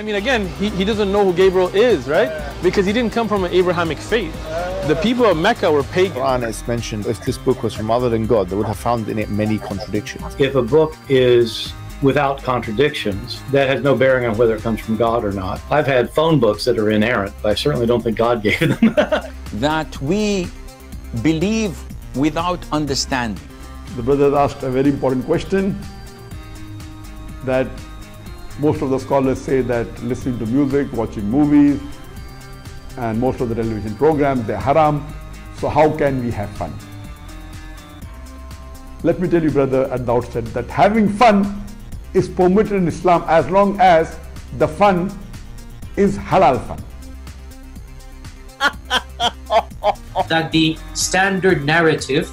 I mean, again, he doesn't know who Gabriel is, right? Because he didn't come from an Abrahamic faith. The people of Mecca were pagan. The Quran is mentioned, if this book was from other than God, they would have found in it many contradictions. If a book is without contradictions, that has no bearing on whether it comes from God or not. I've had phone books that are inerrant, but I certainly don't think God gave them. That we believe without understanding. The brother asked a very important question that most of the scholars say that listening to music, watching movies, and most of the television programs, they're haram. So how can we have fun? Let me tell you, brother, at the outset, that having fun is permitted in Islam as long as the fun is halal fun. That the standard narrative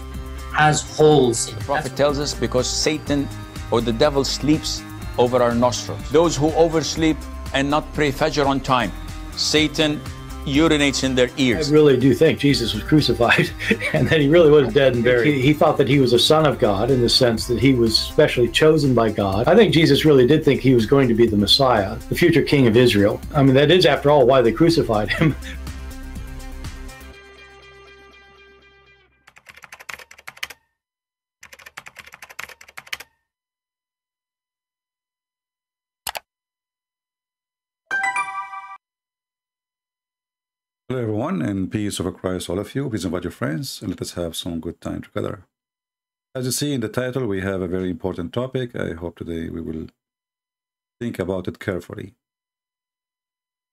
has holes in it. The Prophet tells us because Satan or the devil sleeps over our nostrils. Those who oversleep and not pray Fajr on time, Satan urinates in their ears. I really do think Jesus was crucified and that he really was dead and buried. He thought that he was a son of God in the sense that he was specially chosen by God. I think Jesus really did think he was going to be the Messiah, the future king of Israel. I mean, that is, after all, why they crucified him. Hello everyone, and peace over Christ all of you. Please invite your friends and let us have some good time together. As you see in the title, we have a very important topic. I hope today we will think about it carefully.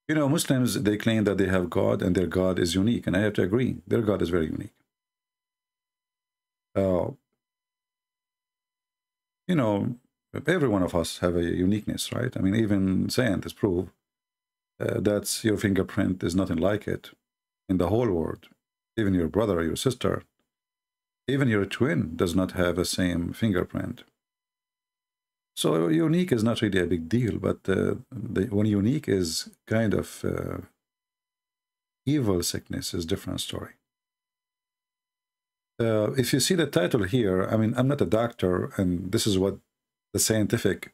You know, Muslims, they claim that they have God and their God is unique, and I have to agree, their God is very unique. You know, every one of us have a uniqueness, right? I mean, even scientists prove that's your fingerprint. There's nothing like it in the whole world. Even your brother, your sister, even your twin does not have the same fingerprint. So unique is not really a big deal, but when unique is kind of evil sickness is a different story. If you see the title here, I mean, I'm not a doctor, and this is what the scientific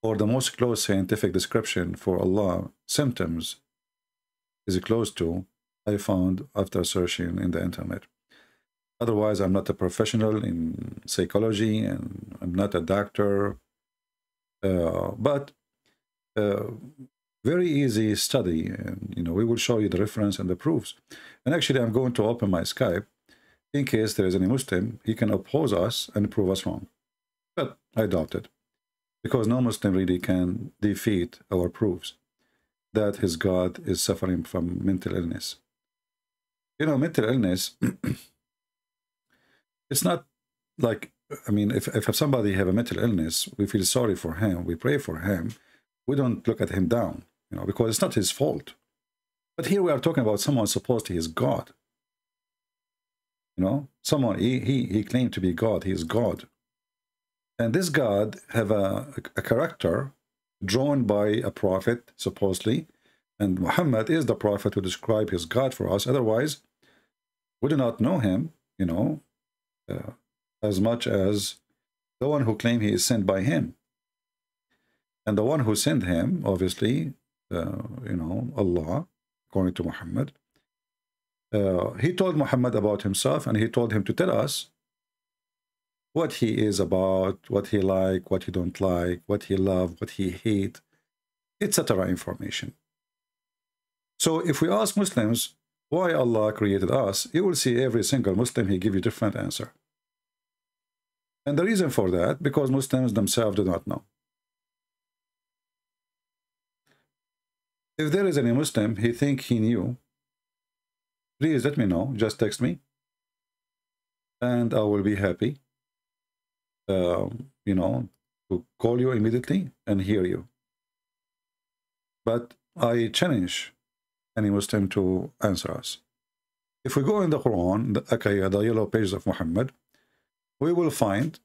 or the most close scientific description for Allah symptoms is close to, I found after searching in the internet. Otherwise, I'm not a professional in psychology, and I'm not a doctor. But very easy study, and you know, we will show you the reference and the proofs. And actually, I'm going to open my Skype in case there is any Muslim, he can oppose us and prove us wrong. But I doubt it, because no Muslim really can defeat our proofs that his God is suffering from mental illness. You know, mental illness, it's not like, I mean, if somebody have a mental illness, we feel sorry for him, we pray for him, we don't look at him down, you know, because it's not his fault. But here we are talking about someone supposed to be his God. You know, someone, he claimed to be God, he is God. And this God have a character drawn by a prophet, supposedly. And Muhammad is the prophet who described his God for us. Otherwise, we do not know him, you know, as much as the one who claims he is sent by him. And the one who sent him, obviously, you know, Allah, according to Muhammad. He told Muhammad about himself, and he told him to tell us what he is about, what he like, what he don't like, what he love, what he hate, etc. information. So if we ask Muslims why Allah created us, you will see every single Muslim, he give you different answer. And the reason for that, because Muslims themselves do not know. If there is any Muslim, he think he knew, please let me know, just text me, and I will be happy. You know, to call you immediately and hear you. But I challenge any Muslim to answer us. If we go in the Quran, the yellow pages of Muhammad, we will find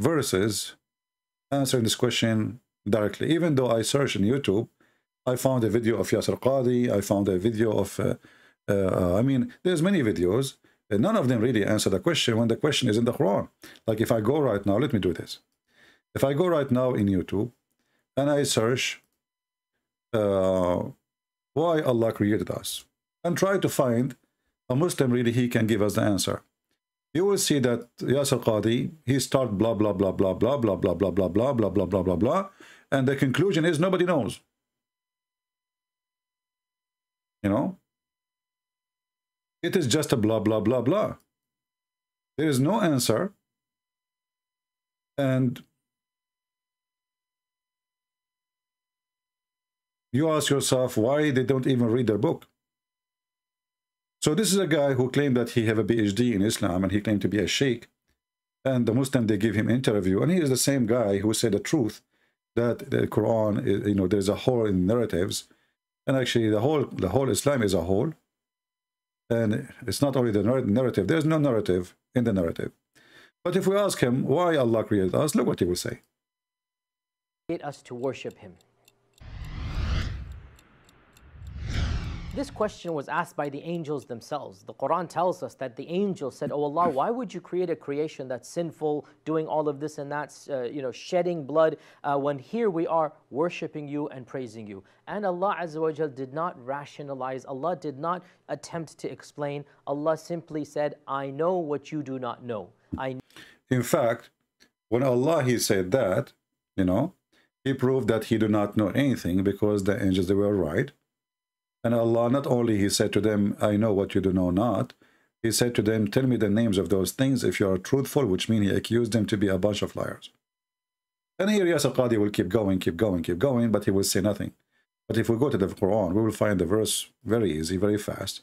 verses answering this question directly. Even though I searched on YouTube, I found a video of Yasir Qadi, I found a video of, I mean, there's many videos. None of them really answer the question when the question is in the Quran. Like if I go right now, let me do this. If I go right now in YouTube, and I search why Allah created us and try to find a Muslim, really, he can give us the answer. You will see that Yasser Qadi, he start blah blah blah blah blah blah blah blah blah blah blah blah blah blah blah, and the conclusion is nobody knows. You know, it is just a blah blah blah blah. There is no answer, and you ask yourself why they don't even read their book. So this is a guy who claimed that he have a PhD in Islam, and he claimed to be a sheikh. And the Muslim, they give him interview, and he is the same guy who said the truth, that the Quran, you know, there's a hole in narratives, and actually the whole Islam is a hole, and it's not only the narrative. There's no narrative in the narrative. But if we ask him why Allah created us, look what he will say. Get us to worship Him. This question was asked by the angels themselves. The Quran tells us that the angels said, "Oh Allah, why would you create a creation that's sinful, doing all of this and that, you know, shedding blood, when here we are worshipping you and praising you?" And Allah Azza wa Jal did not rationalize. Allah did not attempt to explain. Allah simply said, "I know what you do not know." In fact, when Allah He said that, you know, He proved that He did not know anything, because the angels, they were right. And Allah, not only He said to them, "I know what you do know not," He said to them, "Tell me the names of those things if you are truthful," which means He accused them to be a bunch of liars. And here Yasser Qadi will keep going, but he will say nothing. But if we go to the Quran, we will find the verse very easy, very fast,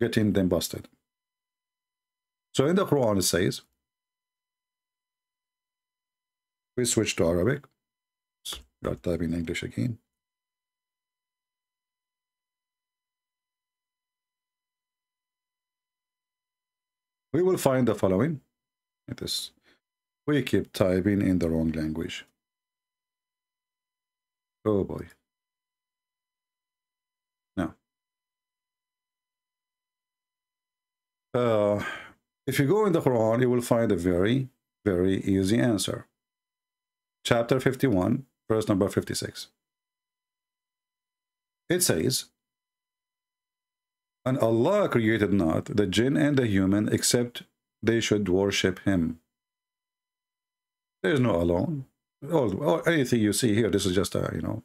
getting them busted. So in the Quran it says, we switch to Arabic, start typing English again. We will find the following. It is, we keep typing in the wrong language. Oh boy. Now, if you go in the Quran, you will find a very, very easy answer. Chapter 51, verse number 56. It says, "And Allah created not the jinn and the human except they should worship Him." There is no alone. Or anything you see here, this is just a, you know.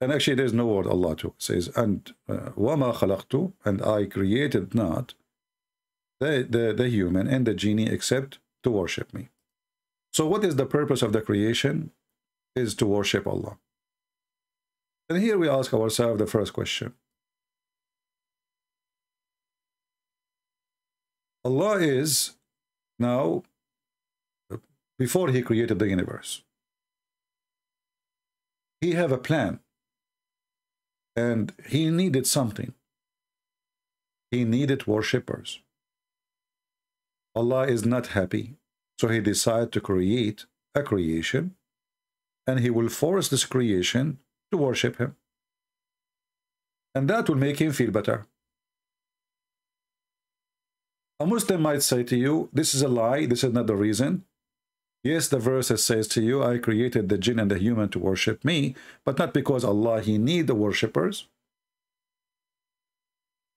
And actually, there is no word Allah too. It says, "And wama khalaqtu," and I created not the human and the genie except to worship me. So what is the purpose of the creation? Is to worship Allah. And here we ask ourselves the first question. Allah is now, before He created the universe, He have a plan, and He needed something. He needed worshippers. Allah is not happy, so He decided to create a creation, and He will force this creation to worship Him, and that will make Him feel better. A Muslim might say to you, this is a lie, this is not the reason. Yes, the verse says to you, "I created the jinn and the human to worship me," but not because Allah, He need the worshippers.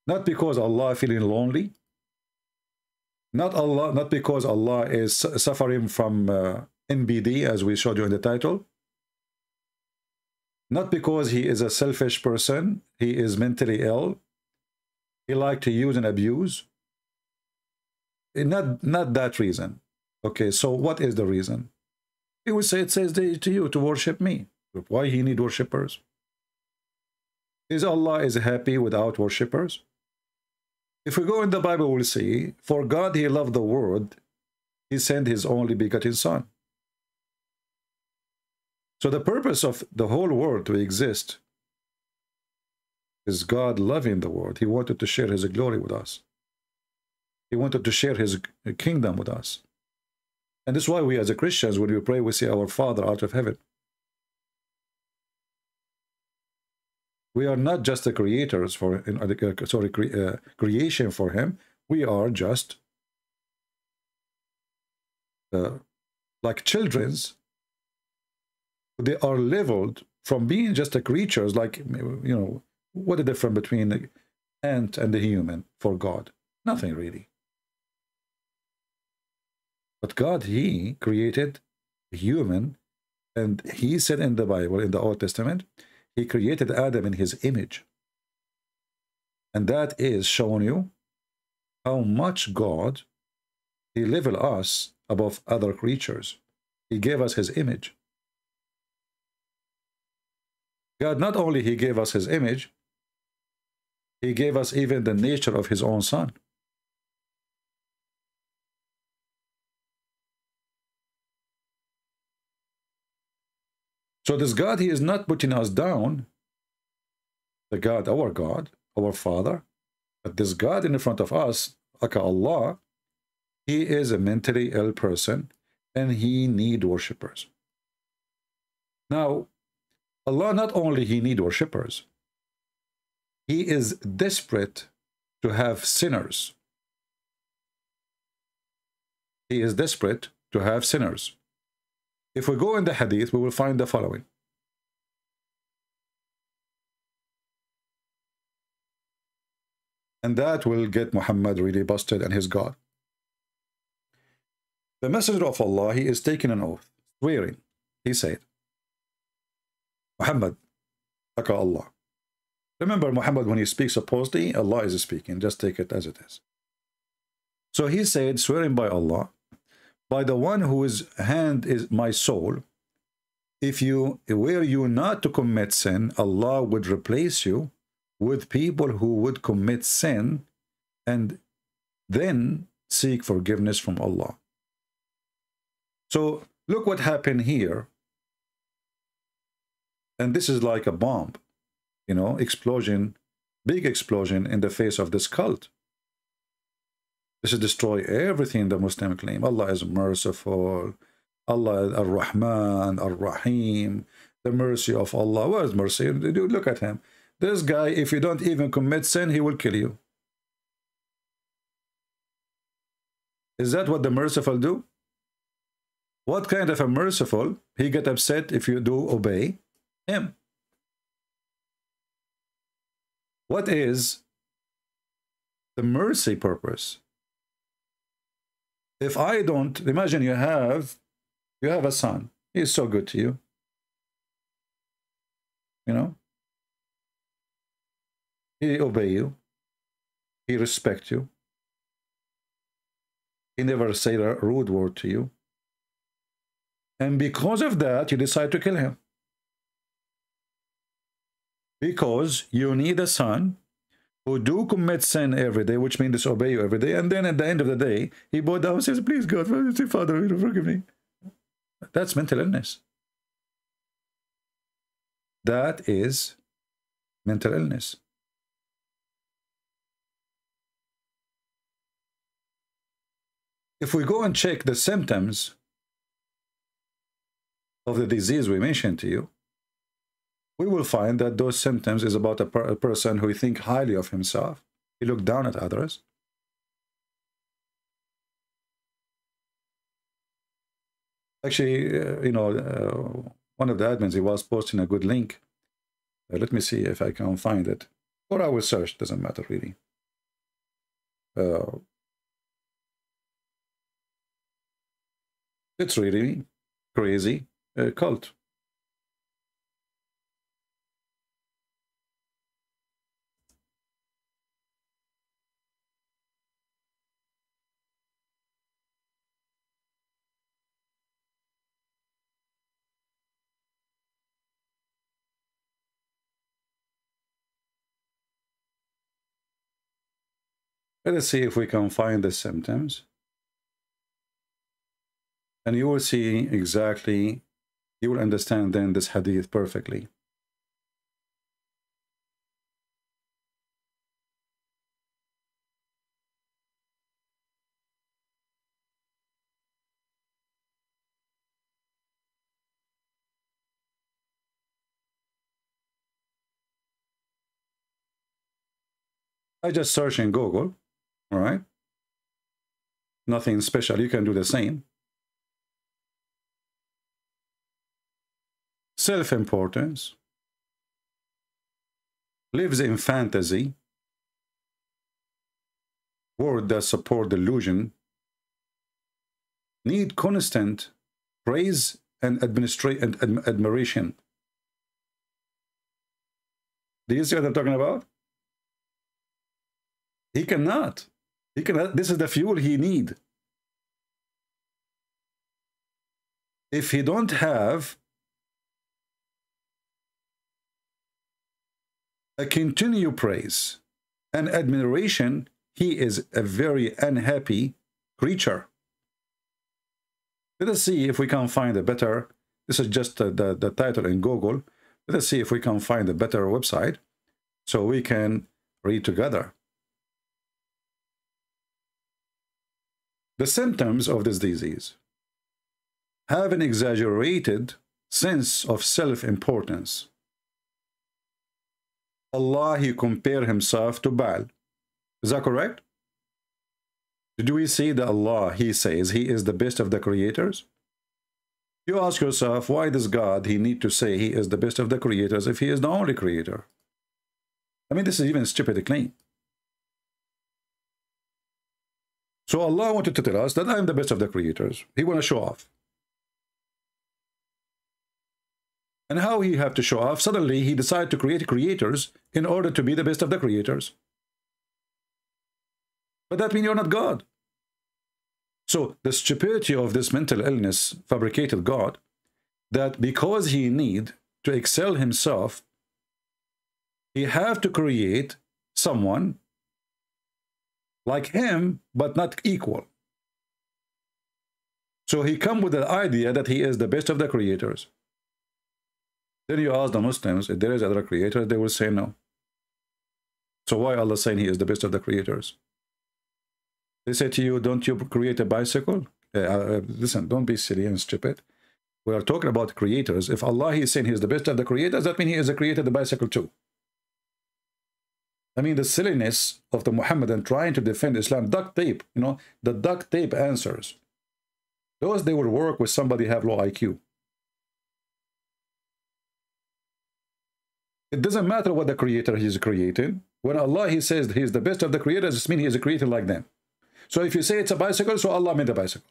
Not because Allah feeling lonely. Not because Allah is suffering from NBD, as we showed you in the title. Not because He is a selfish person, He is mentally ill, He likes to use and abuse. Not that reason. Okay, so what is the reason? He would say, it says to you to worship me. Why He need worshippers? Is Allah is happy without worshippers? If we go in the Bible, we'll see, "For God, He loved the world, He sent His only begotten Son." So the purpose of the whole world to exist is God loving the world. He wanted to share His glory with us. He wanted to share His kingdom with us. And that's why we as a Christians, when we pray, we say, "Our Father out of heaven." We are not just the creators for, creation for Him. We are just like children's they are leveled from being just a creatures, like, you know, what the difference between the ant and the human for God? Nothing really. But God, he created human, and he said in the Bible, in the Old Testament, he created Adam in his image. And that is showing you how much God, he leveled us above other creatures. He gave us his image. God, not only he gave us his image, he gave us even the nature of his own son. So this God, he is not putting us down, the God, our Father. But this God in front of us, aka Allah, he is a mentally ill person, and he need worshippers. Now, Allah, not only he need worshippers, he is desperate to have sinners. He is desperate to have sinners. If we go in the hadith, we will find the following. And that will get Muhammad really busted and his God. The messenger of Allah, he is taking an oath, swearing. He said, Muhammad, aka Allah. Remember, Muhammad, when he speaks supposedly, Allah is speaking. Just take it as it is. So he said, swearing by Allah, by the one whose hand is my soul, if you were you not to commit sin, Allah would replace you with people who would commit sin and then seek forgiveness from Allah. So look what happened here. And this is like a bomb, you know, explosion, big explosion in the face of this cult. This is destroy everything the Muslim claim. Allah is merciful. Allah is Ar-Rahman, Ar-Rahim. The mercy of Allah. Where is mercy? Look at him. This guy, if you don't even commit sin, he will kill you. Is that what the merciful do? What kind of a merciful? He get upset if you do obey him. What is the mercy purpose? If I don't, imagine you have a son. He's so good to you. You know? He obey you. He respect you. He never say a rude word to you. And because of that, you decide to kill him. Because you need a son who do commit sin every day, which means disobey you every day, and then at the end of the day, he bowed down and says, please God, Father, forgive me. That's mental illness. That is mental illness. If we go and check the symptoms of the disease we mentioned to you, we will find that those symptoms is about a person who think highly of himself. He look down at others. Actually, you know, one of the admins, he was posting a good link. Let me see if I can find it. Or I will search, doesn't matter really. It's really crazy cult. Let's see if we can find the symptoms. And you will see exactly, you will understand then this hadith perfectly. I just search in Google. All right, nothing special. You can do the same. self-importance, lives in fantasy, words that support delusion, need constant praise and admiration. Do you see what I'm talking about? He cannot. He cannot. This is the fuel he needs. If he don't have a continued praise and admiration, he is a very unhappy creature. Let us see if we can find a better. This is just the title in Google. Let us see if we can find a better website so we can read together. The symptoms of this disease have an exaggerated sense of self-importance. Allah, he compared himself to Baal. Is that correct? Do we see that Allah, he says, he is the best of the creators? You ask yourself, why does God, he need to say he is the best of the creators if he is the only creator? I mean, this is even stupid claim. So Allah wanted to tell us that I am the best of the creators. He want to show off. And how he have to show off? Suddenly, he decided to create creators in order to be the best of the creators. But that means you're not God. So the stupidity of this mental illness fabricated God, that because he need to excel himself, he have to create someone like him, but not equal. So he come with the idea that he is the best of the creators. Then you ask the Muslims, if there is other creator, they will say no. So why Allah saying he is the best of the creators? They say to you, don't you create a bicycle? Listen, don't be silly and stupid. We are talking about creators. If Allah is saying he is the best of the creators, that means he is a creator of the bicycle too. I mean, the silliness of the Muhammadan trying to defend Islam, duct tape, you know, the duct tape answers. Those, they will work with somebody have low IQ. It doesn't matter what the creator he's creating. When Allah, he says he's the best of the creators, this means he is a creator like them. So if you say it's a bicycle, so Allah made a bicycle.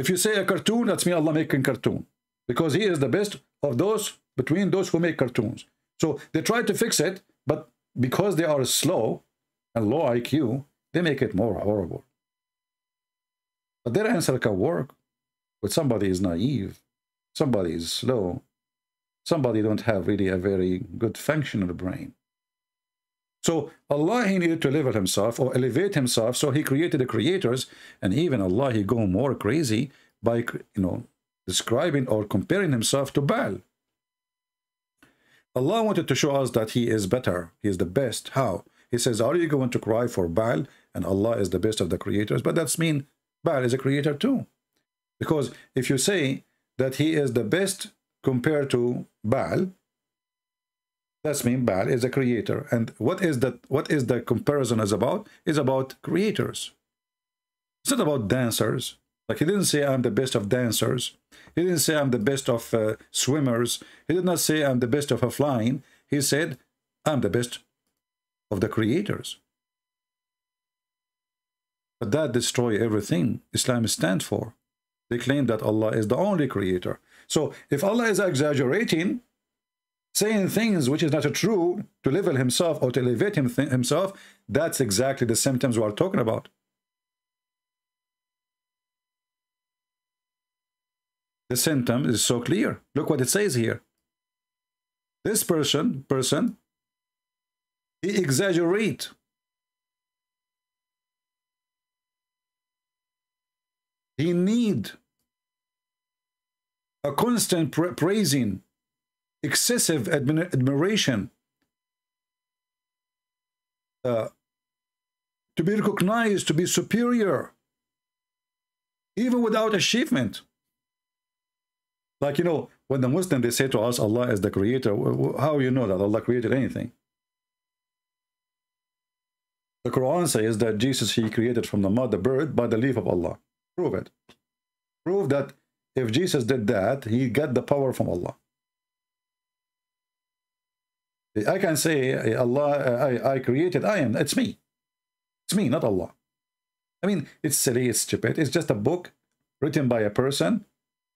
If you say a cartoon, that's me Allah making cartoon. Because he is the best of those, between those who make cartoons. So they try to fix it, but because they are slow and low IQ, they make it more horrible. But their answer can work, but somebody is naive. Somebody is slow. Somebody don't have really a very good functional brain. So Allah, he needed to level himself or elevate himself, so he created the creators. And even Allah, he go more crazy by, you know, describing or comparing himself to Baal. Allah wanted to show us that he is better. He is the best. How? He says, are you going to cry for Baal? And Allah is the best of the creators. But that's mean Baal is a creator too. Because if you say that he is the best compared to Baal, that's mean Baal is a creator. And what is the comparison is about? Is about creators. It's not about dancers. Like he didn't say I'm the best of dancers. He didn't say I'm the best of swimmers. He did not say I'm the best of flying. He said I'm the best of the creators. But that destroys everything Islam stands for. They claim that Allah is the only creator. So if Allah is exaggerating, saying things which is not true to level himself or to elevate himself, that's exactly the symptoms we are talking about. The symptom is so clear. Look what it says here. This person, he exaggerates. He needs a constant praising, excessive admiration, to be recognized, to be superior, even without achievement. Like, you know, when the Muslim, they say to us, Allah is the creator, how you know that Allah created anything? The Quran says that Jesus, he created from the mother bird by the leaf of Allah. Prove it. Prove that If Jesus did that, he got the power from Allah. I can say, Allah, I created, I am, it's me. It's me, not Allah. I mean, it's silly, it's stupid. It's just a book written by a person,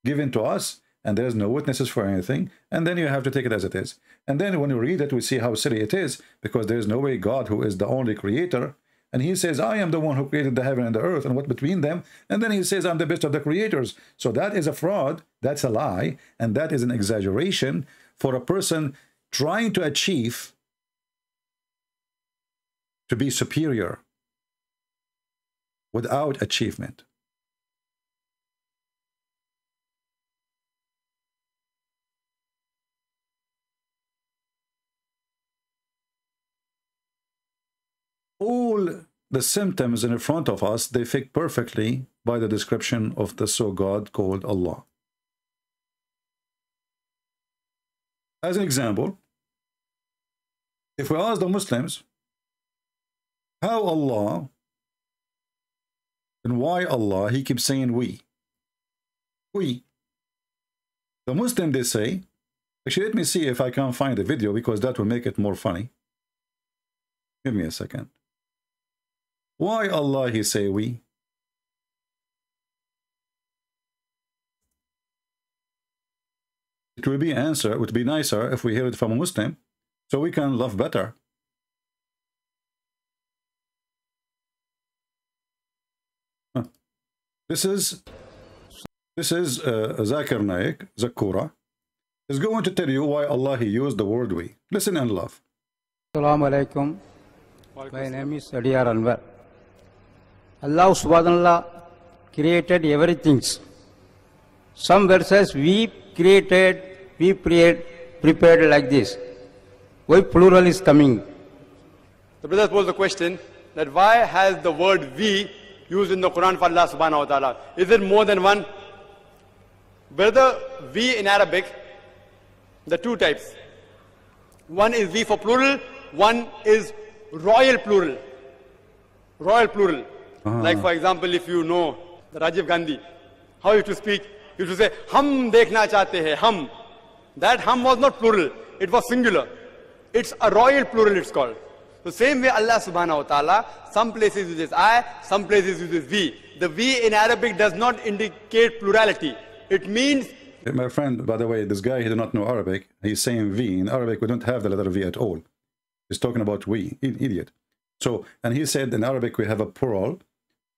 given to us, and there's no witnesses for anything, and then you have to take it as it is. And then when you read it, we see how silly it is, because there's no way God, who is the only creator, and he says, I am the one who created the heaven and the earth, and what between them, and then he says, I'm the best of the creators. So that is a fraud, that's a lie, and that is an exaggeration for a person trying to achieve to be superior without achievement. All the symptoms in front of us, they fit perfectly by the description of the so-God called Allah. As an example, if we ask the Muslims how Allah and why Allah, he keeps saying we. The Muslim, they say, actually, let me see if I can find a video, because that will make it more funny. Give me a second. Why Allah, he say we? It would be answer, it would be nicer if we hear it from a Muslim, so we can love better. Huh. This is Zakir Naik, Zakura, is going to tell you why Allah he used the word we. Listen and love. Assalamu alaikum. My name is Adiyar Anwar. Allah subhanahu wa ta'ala created everything. Some verses we prepared like this. Why plural is coming? The brother posed the question that why has the word we used in the Quran for Allah subhanahu wa ta'ala? Is it more than one? Brother, we in Arabic, the two types. One is we for plural, one is royal plural. Royal plural. Like for example, if you know the Rajiv Gandhi, how you to speak, you should say, hum dekhna chahte hai, hum. That hum was not plural, it was singular. It's a royal plural, it's called. The same way Allah subhanahu wa ta'ala, some places uses I, some places uses we. The we in Arabic does not indicate plurality. It means... My friend, by the way, this guy, he does not know Arabic. He's saying we. In Arabic, we don't have the letter V at all. He's talking about we, idiot. So, and he said in Arabic, we have a plural.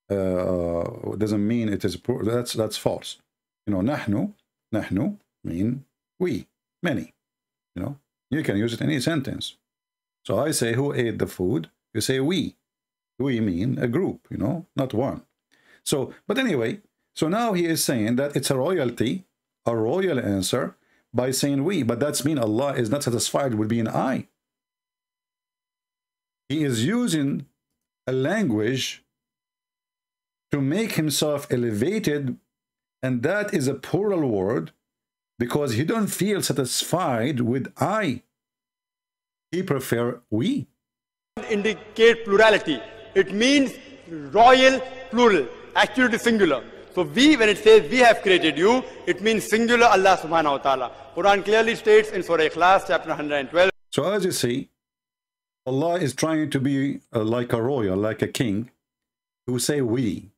Doesn't mean it is plural. That's false. You know, nahnu mean we, many. You know, you can use it in any sentence. So I say, who ate the food? You say we. We mean a group, you know, not one. So, but anyway, so now he is saying that it's a royalty, a royal answer by saying we, but that's mean Allah is not satisfied with being I. He is using a language to make himself elevated. And that is a plural word because he don't feel satisfied with I. He prefer we. Indicate plurality. It means royal plural. Actually it is singular. So we, when it says we have created you, it means singular Allah subhanahu wa ta'ala. Quran clearly states in Surah Ikhlas chapter 112. So as you see, Allah is trying to be like a royal, like a king, who say we.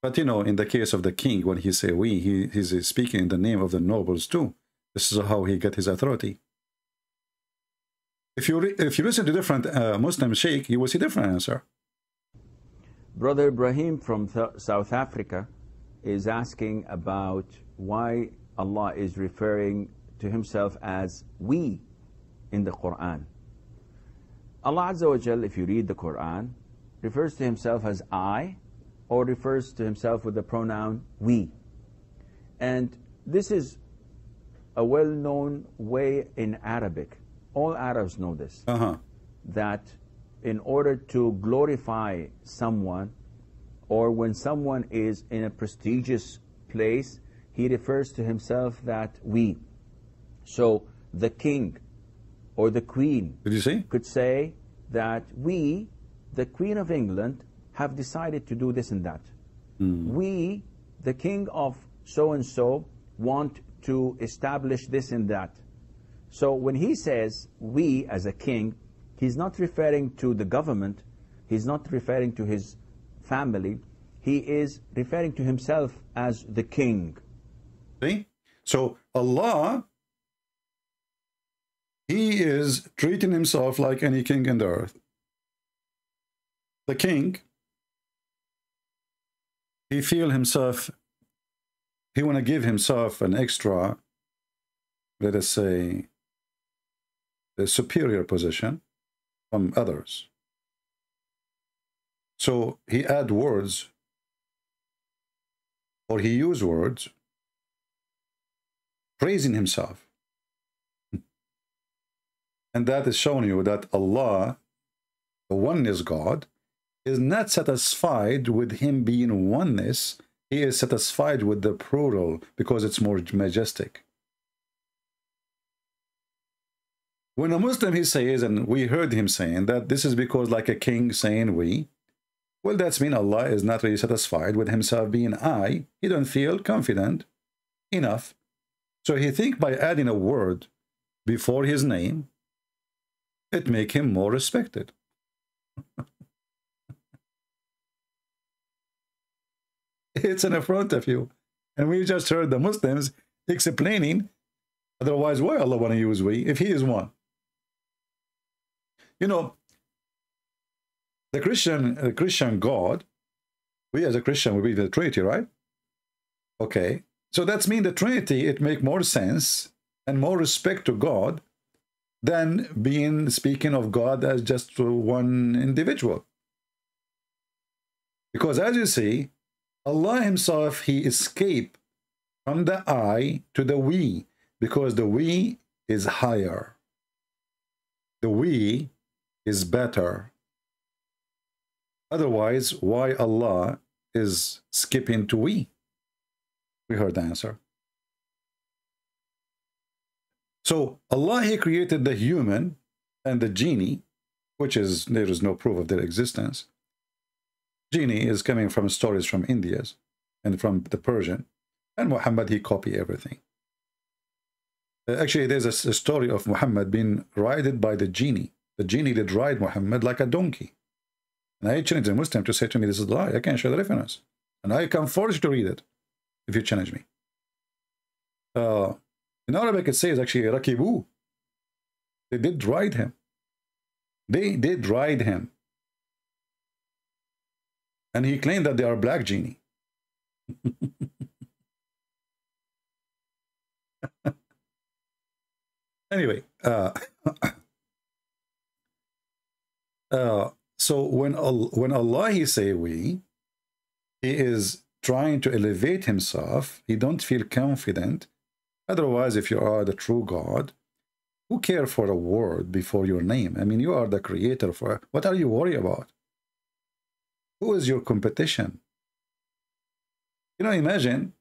But you know, in the case of the king, when he say we, he's speaking in the name of the nobles too. This is how he got his authority. If you listen to different Muslim sheikh, you will see different answer. Brother Ibrahim from South Africa is asking about why Allah is referring to himself as we in the Quran. Allah Azza wa Jal, if you read the Quran, refers to himself as I, or refers to himself with the pronoun we. And this is a well-known way in Arabic. All Arabs know this, that in order to glorify someone, or when someone is in a prestigious place, he refers to himself that we. So the king or the queen could say that we, the Queen of England, have decided to do this and that. We, the king of so-and-so want to establish this and that. So when he says we as a king, he's not referring to the government, he's not referring to his family, he is referring to himself as the king. See? So Allah, he is treating himself like any king in the earth. The king, he feels himself, he want to give himself an extra, let us say, a superior position from others. So he add words, or he use words, praising himself. And that is showing you that Allah, the oneness God, is not satisfied with him being oneness. He is satisfied with the plural because it's more majestic. When a Muslim, he says, and we heard him saying that this is because like a king saying we, well, that's mean Allah is not really satisfied with himself being I. He don't feel confident enough. So he think by adding a word before his name, it make him more respected. It's an affront of you. And we just heard the Muslims explaining, otherwise why Allah want to use we if he is one? You know, the Christian God, we as a Christian, we believe the Trinity, right? Okay, so that's mean the Trinity, it make more sense and more respect to God than being speaking of God as just one individual. Because as you see, Allah himself, he escaped from the I to the we, because the we is higher. The we is better. Otherwise, why Allah is skipping to we? We heard the answer. So Allah, he created the human and the genie, which is, there is no proof of their existence. Genie is coming from stories from India and from the Persian, and Muhammad, he copied everything. Actually, there's a story of Muhammad being ridden by the genie. The genie did ride Muhammad like a donkey. And I challenged a Muslim to say to me, this is a lie, I can't show the reference. And I can force you to read it if you challenge me. In Arabic, it says actually, Rakibu. They did ride him. They did ride him. And he claimed that they are black genie. Anyway, so when Allah, he say we, he is trying to elevate himself. He don't feel confident. Otherwise, if you are the true God, who care for a word before your name? I mean, you are the creator. For what are you worried about? Who is your competition? You know, imagine,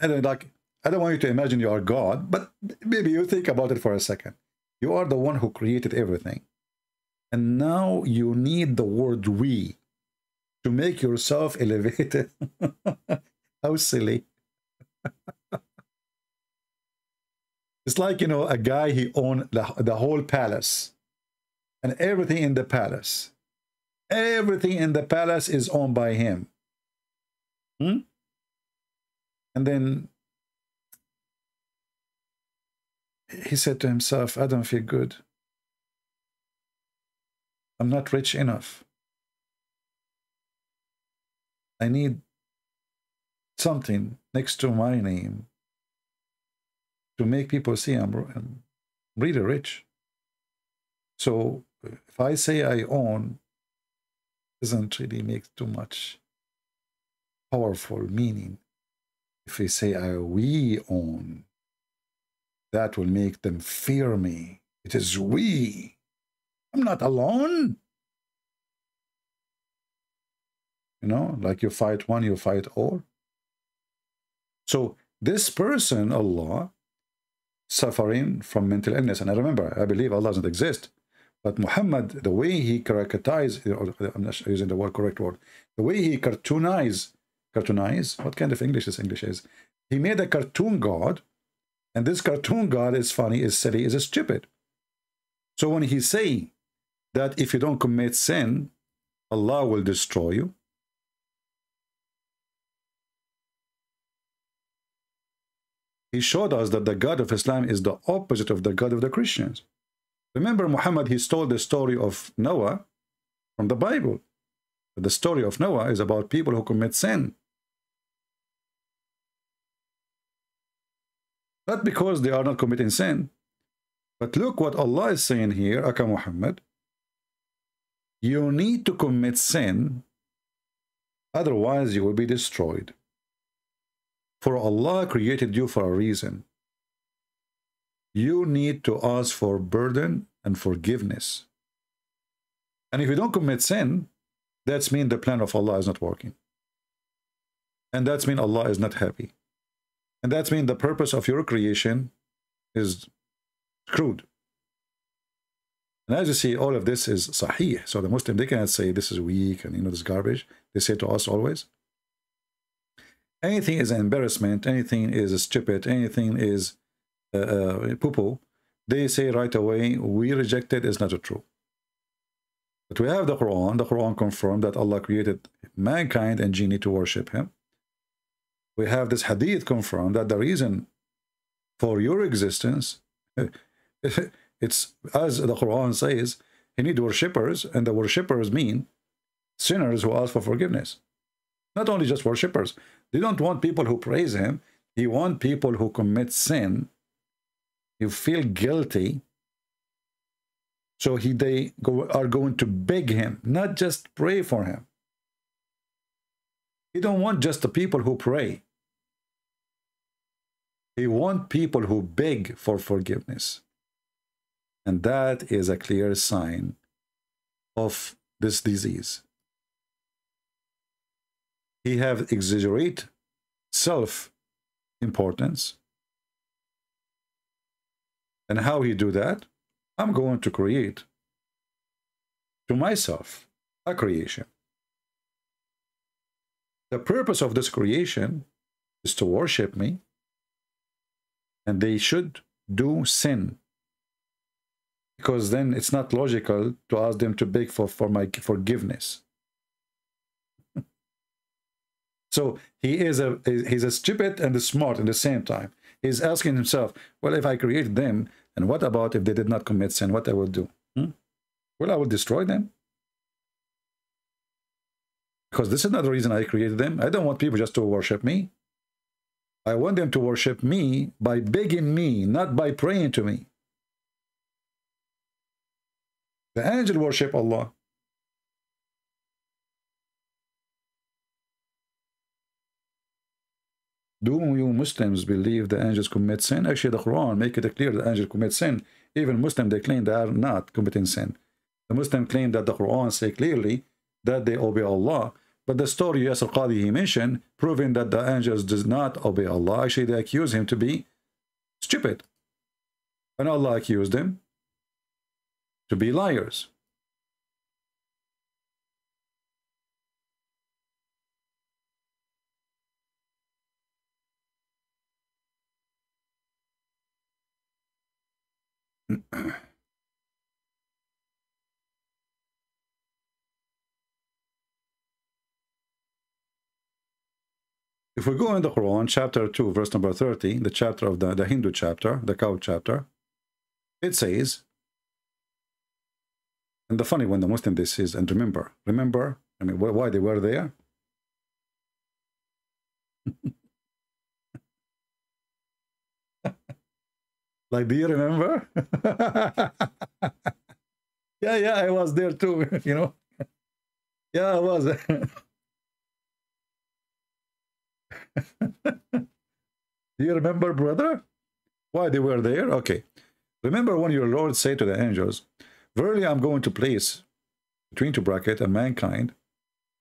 I don't want you to imagine you are God, but maybe you think about it for a second. You are the one who created everything. And now you need the word we to make yourself elevated. How silly. It's like, you know, a guy, he owned the whole palace and everything in the palace. Everything in the palace is owned by him. And then he said to himself, I don't feel good. I'm not rich enough. I need something next to my name to make people see I'm really rich. So if I say I own, doesn't really make too much powerful meaning. If we say we own, that will make them fear me. It is we. I'm not alone. You know, like you fight one, you fight all. So this person, Allah, suffering from mental illness. And I remember, I believe Allah doesn't exist. But Muhammad, the way he caricatized, I'm not using the correct word, the way he cartoonized Cartoonize? What kind of English is English is? He made a cartoon god, and this cartoon god is funny, is silly, is stupid. So when he's saying that if you don't commit sin, Allah will destroy you, he showed us that the God of Islam is the opposite of the God of the Christians. Remember Muhammad, he stole the story of Noah from the Bible. But the story of Noah is about people who commit sin. Not because they are not committing sin. But look what Allah is saying here, Aka Muhammad. You need to commit sin, otherwise you will be destroyed. For Allah created you for a reason. You need to ask for pardon and forgiveness. And if you don't commit sin, that means the plan of Allah is not working. And that means Allah is not happy. And that means the purpose of your creation is screwed. And as you see, all of this is sahih. So the Muslim, they cannot say this is weak and, you know, this garbage. They say to us always, anything is an embarrassment, anything is stupid, anything is poo-poo, they say right away, we reject it, it's not true. But we have the Quran confirmed that Allah created mankind and jinni to worship him. We have this hadith confirmed that the reason for your existence, it's as the Quran says, you need worshippers, and the worshippers mean sinners who ask for forgiveness. Not only just worshippers. They don't want people who praise him. He wants people who commit sin. You feel guilty. So they are going to beg him, not just pray for him. He don't want just the people who pray. He wants people who beg for forgiveness. And that is a clear sign of this disease. He have exaggerate self-importance. And how he do that? I'm going to create to myself a creation. The purpose of this creation is to worship me, and they should do sin. Because then it's not logical to ask them to beg for my forgiveness. So he's a stupid and a smart at the same time. He's asking himself, well, if I created them, and what about if they did not commit sin? What I will do? Well, I will destroy them. Because this is not the reason I created them. I don't want people just to worship me. I want them to worship me by begging me, not by praying to me. The angel worship Allah. Do you Muslims believe the angels commit sin? Actually, the Quran make it clear that angels commit sin. Even Muslims, they claim they are not committing sin. The Muslims claim that the Quran say clearly that they obey Allah. But the story Yasir Qadi, he mentioned, proving that the angels does not obey Allah. Actually, they accuse him to be stupid. And Allah accused them to be liars. If we go in the Quran, chapter 2, verse number 30, the chapter of the Hindu chapter, the cow chapter, it says, and the funny when the Muslim this is, and remember, I mean, why they were there? Like, do you remember? Yeah, I was there too, you know. Yeah, I was. Do you remember, brother? Why they were there? Okay. Remember when your Lord said to the angels, verily I'm going to place, between two brackets, and mankind,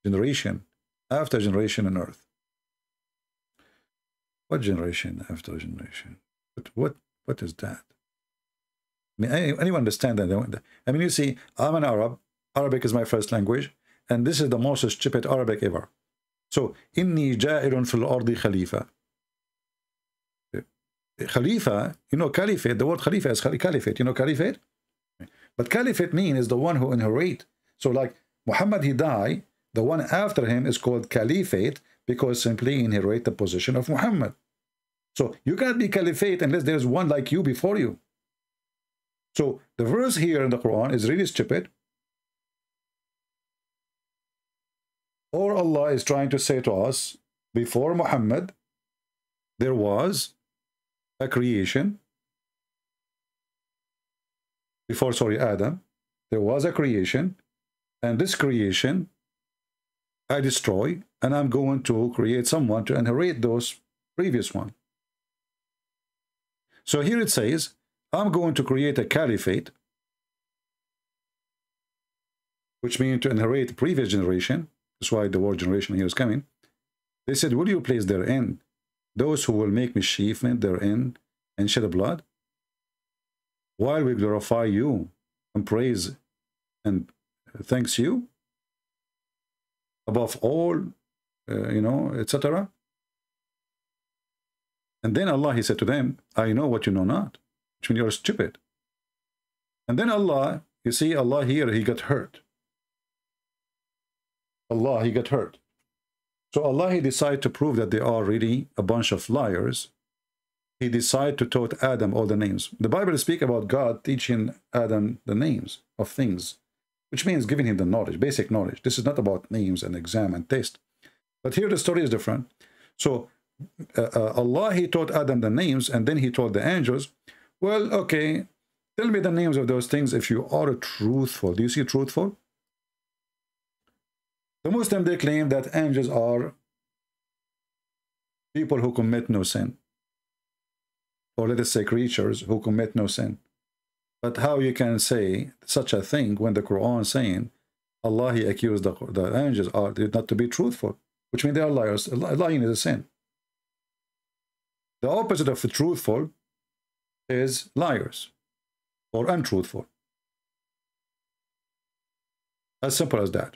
generation after generation on earth. What generation after generation? But what is that? I mean, anyone understand that? I mean, you see, I'm an Arab. Arabic is my first language. And this is the most stupid Arabic ever. So, إني جائر في الأرض خليفة. Khalifa, you know, caliphate, the word khalifa is caliphate, you know, caliphate? But caliphate means the one who inherit. So like Muhammad, he died, the one after him is called caliphate because simply inherit the position of Muhammad. So you can't be caliphate unless there's one like you before you. So the verse here in the Quran is really stupid. Or Allah is trying to say to us, before Muhammad, there was a creation. Before, sorry, Adam, there was a creation, and this creation I destroy, and I'm going to create someone to inherit those previous one. So here it says, I'm going to create a caliphate, which means to inherit previous generation. That's why the word generation here is coming. They said, will you place their end? Those who will make mischief therein and shed blood, while we glorify you and praise and thanks you above all, you know, etc. And then Allah, he said to them, I know what you know not, which means you're stupid. And then Allah, you see, Allah here, he got hurt. Allah, he got hurt. So Allah, he decided to prove that they are really a bunch of liars. He decided to taught Adam all the names. The Bible speaks about God teaching Adam the names of things, which means giving him the knowledge, basic knowledge. This is not about names and exam and test. But here the story is different. So Allah, he taught Adam the names, and then he told the angels, well, okay, tell me the names of those things if you are truthful. Do you see truthful? The Muslims, they claim that angels are people who commit no sin. Or let us say creatures who commit no sin. But how you can say such a thing when the Quran is saying, Allah, he accused the angels are not to be truthful, which means they are liars. Lying is a sin. The opposite of truthful is liars or untruthful. As simple as that.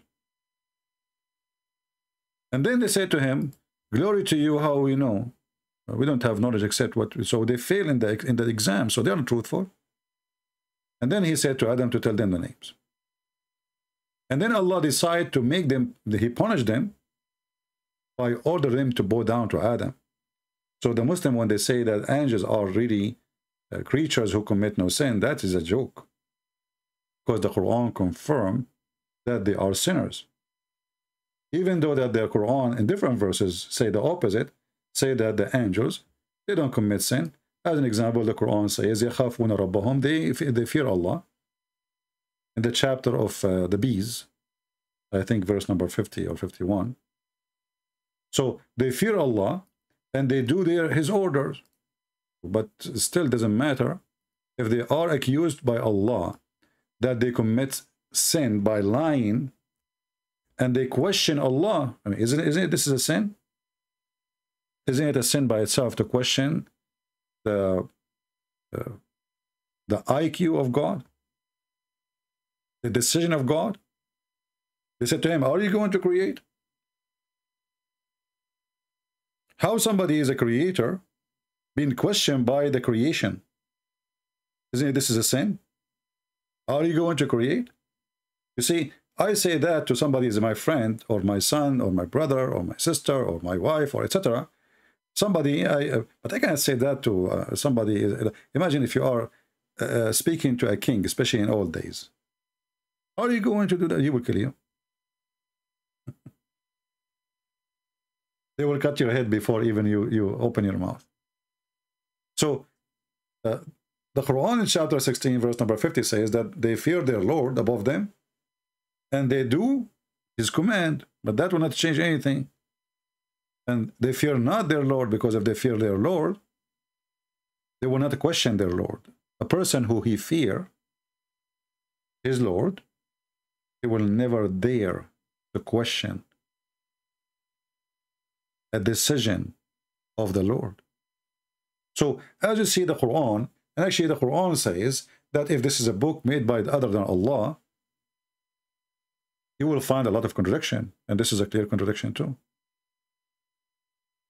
And then they said to him, glory to you, how we know. We don't have knowledge except what we... So they fail in the exam, so they aren't truthful. And then he said to Adam to tell them the names. And then Allah decided to make them, he punished them by ordering them to bow down to Adam. So the Muslim, when they say that angels are really creatures who commit no sin, that is a joke. Because the Quran confirmed that they are sinners. Even though that the Quran in different verses say the opposite, say that the angels, they don't commit sin. As an example, the Quran says, يَخَافُونَ رَبَّهُمْ they fear Allah. In the chapter of the bees, I think verse number 50 or 51. So they fear Allah and they do his orders. But still doesn't matter if they are accused by Allah that they commit sin by lying, and they question Allah. I mean, isn't it this is a sin? Isn't it a sin by itself to question the IQ of God, the decision of God? They said to him, are you going to create? How somebody is a creator being questioned by the creation? Isn't it this is a sin? Are you going to create? You see, I say that to somebody is my friend or my son or my brother or my sister or my wife or etc. Somebody, but I can't say that to somebody. Imagine if you are speaking to a king, especially in old days. How are you going to do that? He will kill you. They will cut your head before even you open your mouth. So the Quran in chapter 16, verse number 50 says that they fear their Lord above them. And they do his command, but that will not change anything. And they fear not their Lord, because if they fear their Lord, they will not question their Lord. A person who he fear, his Lord, he will never dare to question a decision of the Lord. So, as you see the Quran, and actually the Quran says that if this is a book made by other than Allah, you will find a lot of contradiction, and this is a clear contradiction too.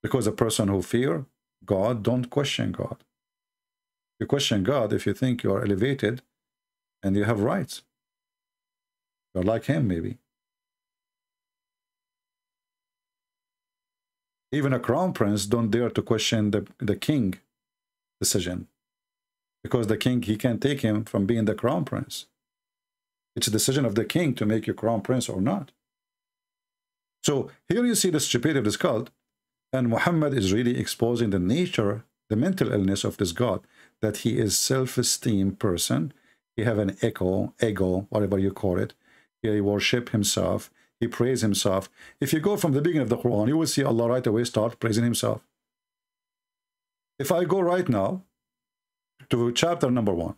Because a person who fear God don't question God. You question God if you think you are elevated and you have rights. You're like him, maybe. Even a crown prince don't dare to question the king decision. Because the king, he can't take him from being the crown prince. It's a decision of the king to make you crown prince or not. So here you see the stupidity of this cult. And Muhammad is really exposing the nature, the mental illness of this God, that he is self-esteem person. He have an ego, whatever you call it. He worship himself. He praise himself. If you go from the beginning of the Quran, you will see Allah right away start praising himself. If I go right now to chapter number 1.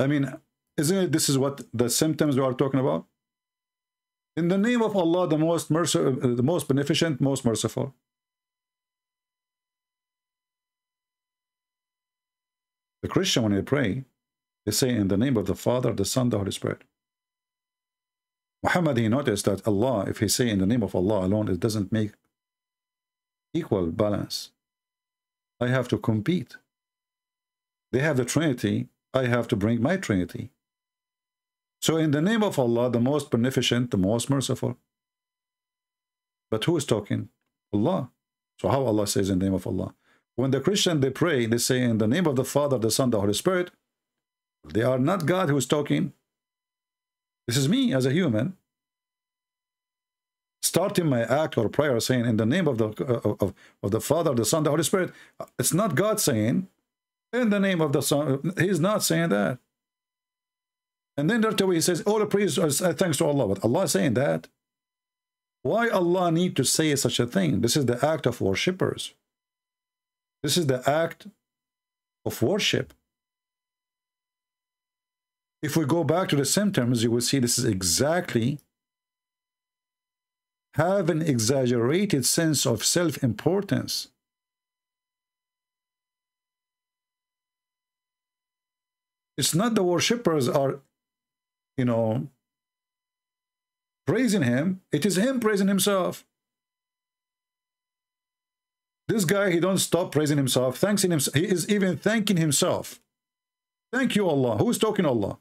I mean, isn't it this is what the symptoms we are talking about? In the name of Allah, the most merciful, the most beneficent, most merciful. The Christian, when they pray, they say in the name of the Father, the Son, the Holy Spirit. Muhammad, he noticed that Allah, if he say in the name of Allah alone, it doesn't make equal balance. I have to compete. They have the Trinity. I have to bring my Trinity. So in the name of Allah, the most beneficent, the most merciful. But who is talking? Allah. So how Allah says in the name of Allah? When the Christian, they pray, they say in the name of the Father, the Son, the Holy Spirit. They are not God who is talking. This is me as a human. Starting my act or prayer saying in the name of the Father, the Son, the Holy Spirit. It's not God saying in the name of the Son. He's not saying that. And then after he says, all the praise thanks to Allah. But Allah is saying that. Why Allah need to say such a thing? This is the act of worshippers. This is the act of worship. If we go back to the symptoms, you will see this is exactly have an exaggerated sense of self-importance. It's not the worshippers are, you know, praising him. It is him praising himself. This guy, he don't stop praising himself, thanking himself. He is even thanking himself. Thank you, Allah. Who is talking, Allah?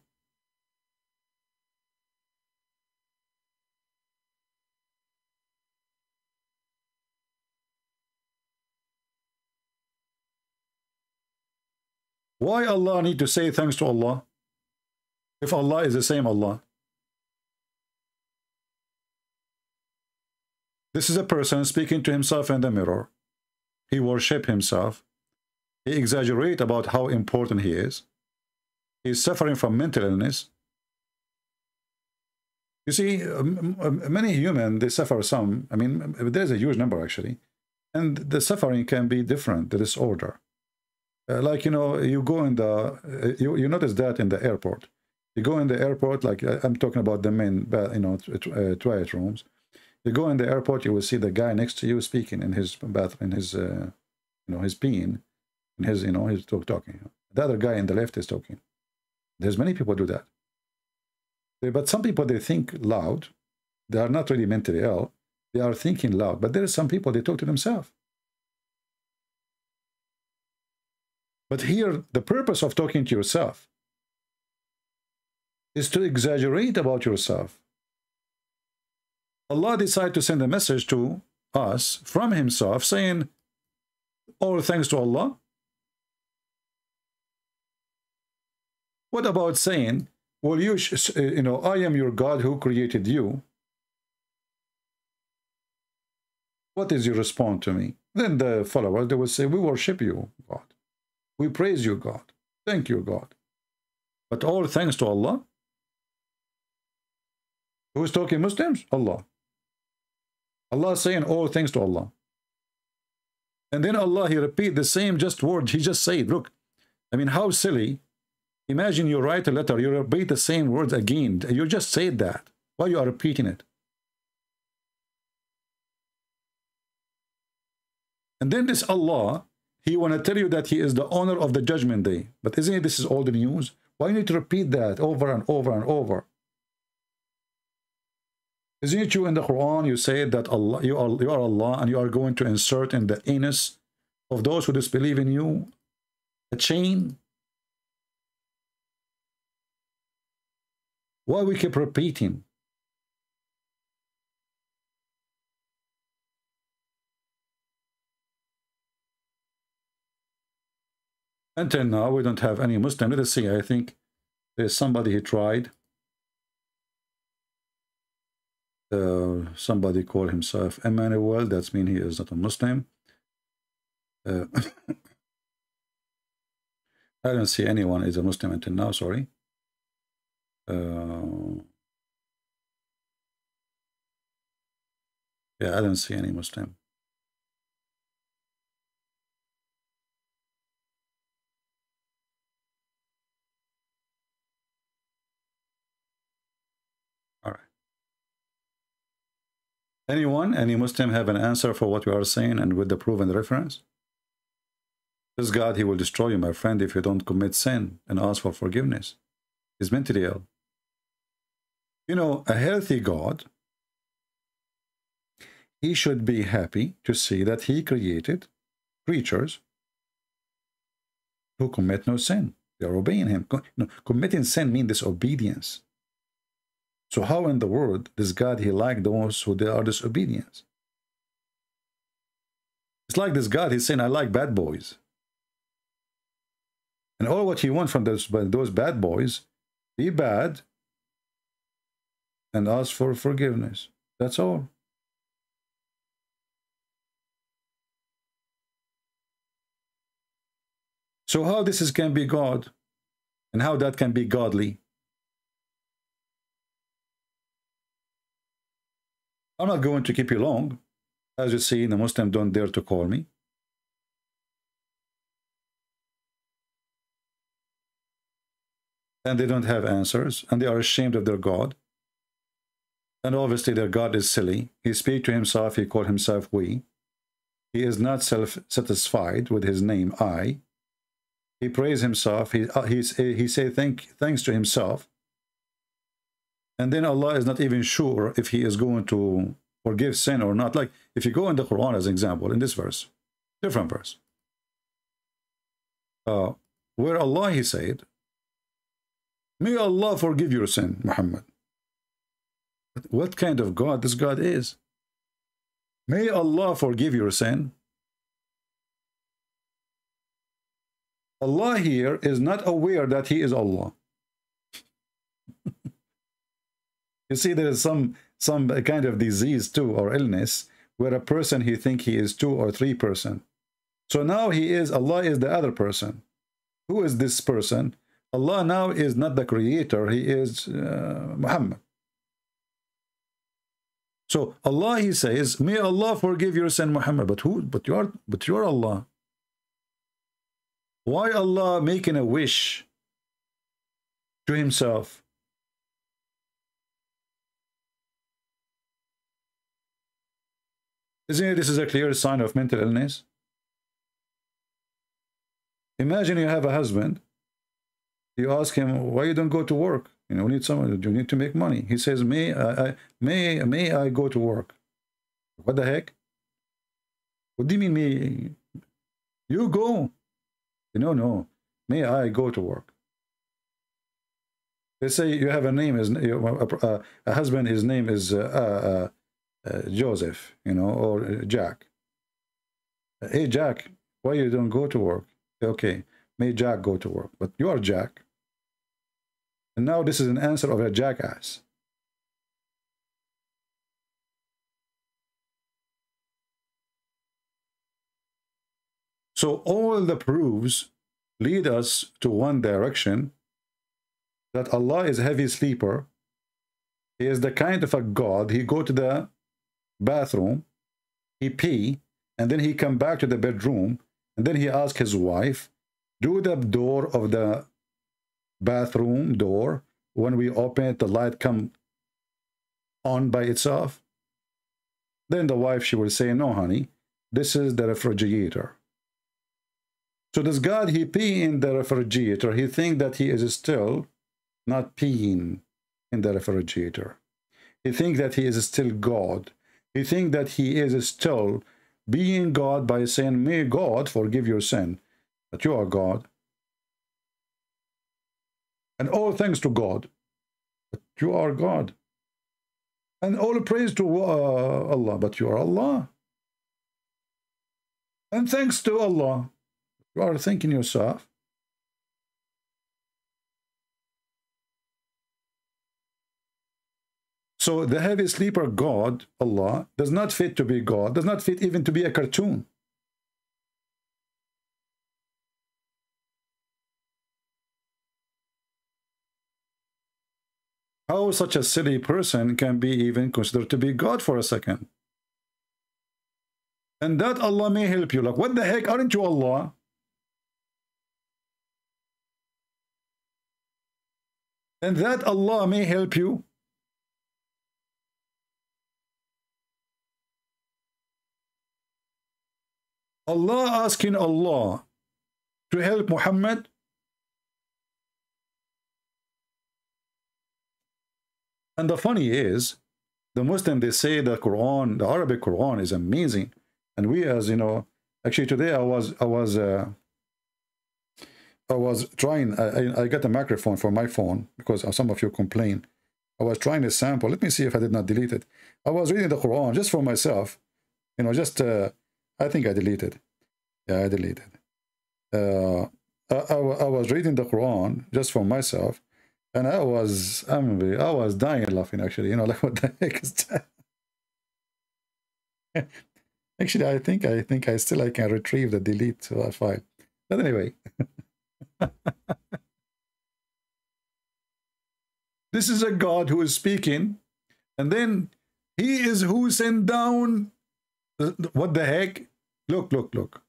Why Allah need to say thanks to Allah? If Allah is the same Allah. This is a person speaking to himself in the mirror. He worships himself. He exaggerates about how important he is. He is suffering from mental illness. You see, many humans, they suffer some. I mean, there's a huge number, actually. And the suffering can be different, the disorder. Like, you know, you go in the... You notice that in the airport. You go in the airport, like I'm talking about the main, you know, toilet rooms. You go in the airport, you will see the guy next to you speaking in his bathroom, in his, you know, his peeing, and his, you know, he's talking. The other guy in the left is talking. There's many people do that. But some people, they think loud. They are not really mentally ill. They are thinking loud. But there are some people, they talk to themselves. But here, the purpose of talking to yourself is to exaggerate about yourself. Allah decided to send a message to us from himself saying, all thanks to Allah. What about saying, well, you know, I am your God who created you. What is your response to me? Then the followers, they will say, we worship you, God. We praise you, God. Thank you, God. But all thanks to Allah. Who is talking Muslims? Allah. Allah saying all thanks to Allah. And then Allah, he repeat the same just word. He just said, look, I mean, how silly. Imagine you write a letter, you repeat the same words again. You just said that. Why you are repeating it? And then this Allah, he want to tell you that he is the owner of the judgment day. But isn't it, this is all the news? Why you need to repeat that over and over and over? Isn't it you in the Quran, you say that Allah, you are Allah, and you are going to insert in the anus of those who disbelieve in you a chain? Why we keep repeating? Until now, we don't have any Muslim. Let us see. I think there's somebody who tried. Somebody called himself Emmanuel. That means he is not a Muslim. I don't see anyone is a Muslim until now. Sorry. Yeah, I don't see any Muslim. Anyone, any Muslim have an answer for what we are saying and with the proven reference? This God, he will destroy you, my friend, if you don't commit sin and ask for forgiveness. He's mentally ill. You know, a healthy God, he should be happy to see that he created creatures who commit no sin. They are obeying him. No, committing sin means disobedience. So how in the world does God he like those who they are disobedient? It's like this God, he's saying, I like bad boys. And all what he wants from those bad boys, be bad and ask for forgiveness. That's all. So how this can be God and how that can be godly? I'm not going to keep you long. As you see, the Muslim don't dare to call me. And they don't have answers. And they are ashamed of their God. And obviously their God is silly. He speaks to himself. He calls himself we. He is not self-satisfied with his name, I. He prays himself. He says thanks to himself. And then Allah is not even sure if he is going to forgive sin or not. Like if you go in the Quran as an example, in this verse, different verse, where Allah, he said, may Allah forgive your sin, Muhammad. What kind of God this God is? May Allah forgive your sin. Allah here is not aware that he is Allah. You see, there is some kind of disease too, or illness, where a person he think he is 2 or 3 person. So now he is, Allah is the other person. Who is this person? Allah now is not the creator, he is Muhammad. So Allah, he says, may Allah forgive your sin, Muhammad. But who? But you're Allah. Why Allah making a wish to himself? Isn't it, this is a clear sign of mental illness? Imagine you have a husband. You ask him, why you don't go to work? You know, we need someone. You need to make money. He says, may I go to work? What the heck? What do you mean, may? You go. You know, no. May I go to work? They say you have a name, is a husband, his name is Joseph, you know, or Jack. Hey, Jack, why you don't go to work? Okay, may Jack go to work. But you are Jack. And now this is an answer of a jackass. So all the proofs lead us to one direction, that Allah is a heavy sleeper. He is the kind of a God. He go to the bathroom, he pee, and then he come back to the bedroom, and then he ask his wife, do the door of the bathroom door, when we open it, the light come on by itself. Then the wife, she will say, no honey, this is the refrigerator. So this God, he pee in the refrigerator. He think that he is still not peeing in the refrigerator. He thinks that he is still God. He thinks that he is still being God by saying, may God forgive your sin, that you are God. And all thanks to God, but you are God. And all praise to Allah, but you are Allah. And thanks to Allah, you are thinking yourself, so the heavy sleeper God, Allah, does not fit to be God, does not fit even to be a cartoon. How such a silly person can be even considered to be God for a second? And that Allah may help you. Like, what the heck, aren't you Allah? And that Allah may help you. Allah asking Allah to help Muhammad. And the funny is, the Muslims, they say the Quran, the Arabic Quran is amazing. And we, as you know, actually today I was trying, I got a microphone for my phone because some of you complain. I was trying a sample. Let me see if I did not delete it. I was reading the Quran just for myself, you know, just I think I deleted. Yeah, I deleted. I was reading the Quran just for myself, and I was dying laughing, actually. You know, like, what the heck is that? Actually, I think I can retrieve the delete file. But anyway, this is a God who is speaking, and then he is who sent down. What the heck? Look, look, look.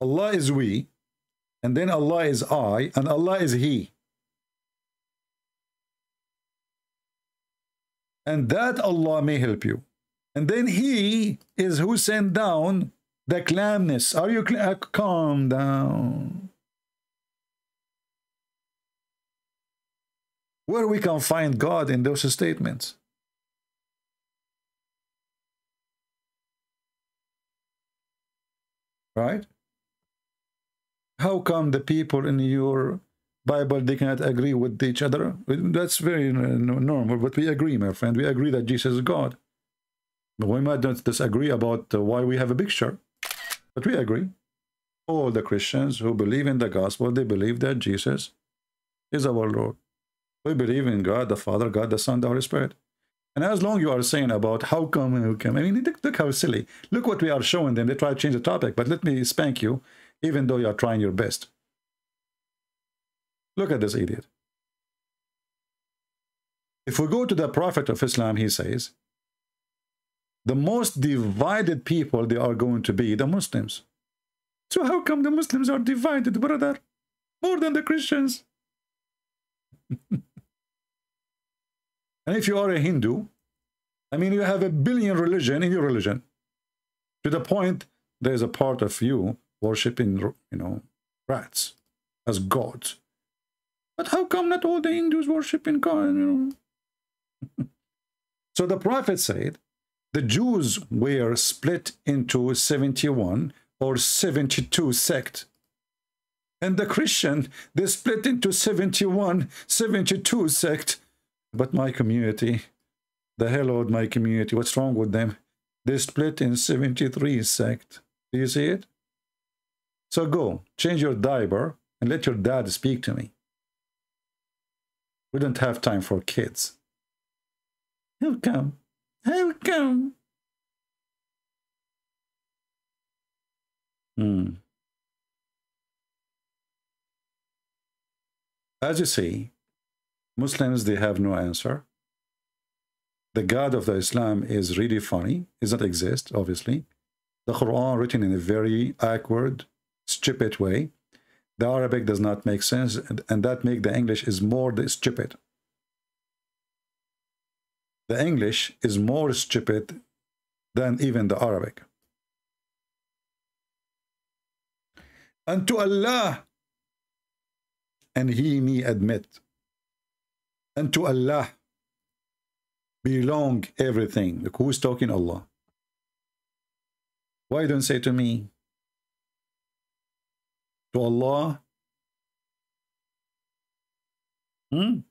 Allah is we, and then Allah is I, and Allah is he. And that Allah may help you. And then he is who sent down the calmness. Are you calm down? Where we can find God in those statements? Right? How come the people in your Bible, they cannot agree with each other? That's very normal, but we agree, my friend. We agree that Jesus is God. But we might not disagree about why we have a picture, but we agree. All the Christians who believe in the gospel, they believe that Jesus is our Lord. We believe in God, the Father, God, the Son, the Holy Spirit. And as long you are saying about how come and who come, I mean, look how silly. Look what we are showing them. They try to change the topic, but let me spank you, even though you are trying your best. Look at this idiot. If we go to the Prophet of Islam, he says, the most divided people, they are going to be the Muslims. So how come the Muslims are divided, brother? More than the Christians. And if you are a Hindu, I mean, you have a billion religion in your religion. To the point, there is a part of you worshipping, you know, rats as gods. But how come not all the Hindus worshipping God? You know? So the Prophet said, the Jews were split into 71 or 72 sects. And the Christian, they split into 71, 72 sects. But my community, the hell out my community, what's wrong with them? They split in 73 sect. Do you see it? So go, change your diaper and let your dad speak to me. We don't have time for kids. How come? How come? As you see, Muslims, they have no answer. The God of the Islam is really funny. It does not exist, obviously. The Quran written in a very awkward, stupid way. The Arabic does not make sense, and that makes the English is more stupid. The English is more stupid than even the Arabic. And to Allah, and he may admit, and to Allah belong everything. Look, who's talking? Allah. Why don't say to me? To Allah? And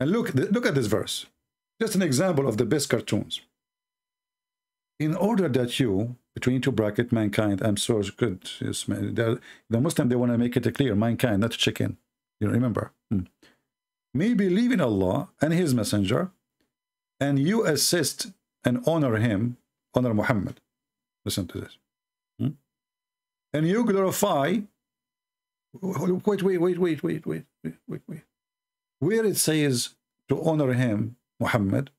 look at this verse. Just an example of the best cartoons. In order that you, between two bracket, mankind, I'm so good. Yes, the Muslim, they want to make it clear, mankind, not chicken. You remember? May believe in Allah and His Messenger, and you assist and honor Him, honor Muhammad. Listen to this. And you glorify. Wait. Where it says to honor him, Muhammad,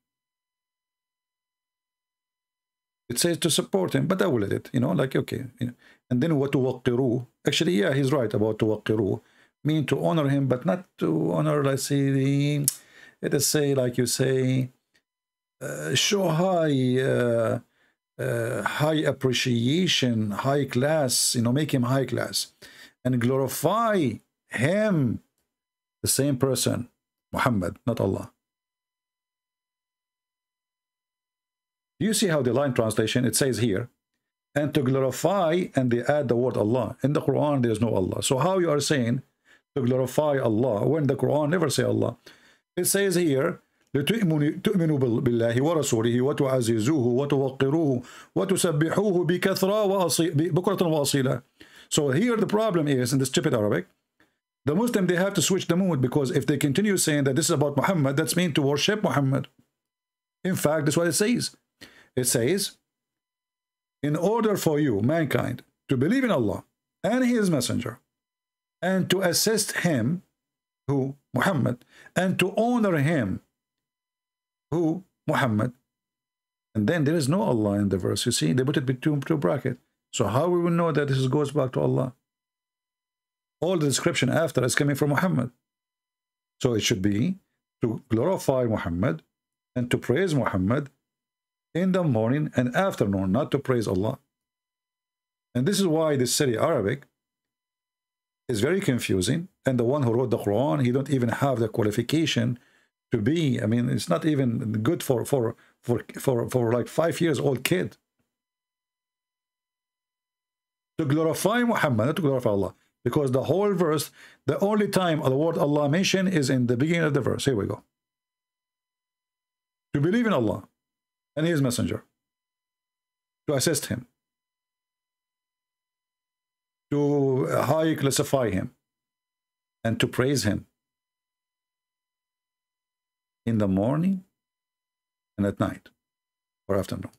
it says to support him, but I will let it, you know, like, okay. You know. And then what to waqiru? Actually, yeah, he's right about to waqiru. Mean to honor him, but not to honor, let's say, the, let us say, like you say, show high, high appreciation, high class, you know, make him high class. And glorify him, the same person, Muhammad, not Allah. Do you see how the line translation, it says here, and to glorify, and they add the word Allah. In the Quran, there is no Allah. So how you are saying to glorify Allah, when the Quran never say Allah? It says here, لتؤمنوا بالله ورسوله وتعززوه وتوقروه وتسبحوه بكرة وأصيلا. So here the problem is, in the stupid Arabic, the Muslim, they have to switch the mood, because if they continue saying that this is about Muhammad, that's mean to worship Muhammad. In fact, that's what it says. It says, in order for you, mankind, to believe in Allah and His Messenger, and to assist him, who? Muhammad, and to honor him, who? Muhammad. And then there is no Allah in the verse. You see, they put it between two brackets. So how we will know that this goes back to Allah? All the description after is coming from Muhammad. So it should be to glorify Muhammad and to praise Muhammad in the morning and afternoon, not to praise Allah. And this is why this silly Arabic is very confusing. And the one who wrote the Quran, he don't even have the qualification to be, I mean, it's not even good for like 5-year-old kid. To glorify Muhammad, not to glorify Allah. Because the whole verse, the only time the word Allah mentioned is in the beginning of the verse. Here we go. To believe in Allah and His Messenger. To assist Him. To high classify Him. And to praise Him. In the morning and at night or afternoon.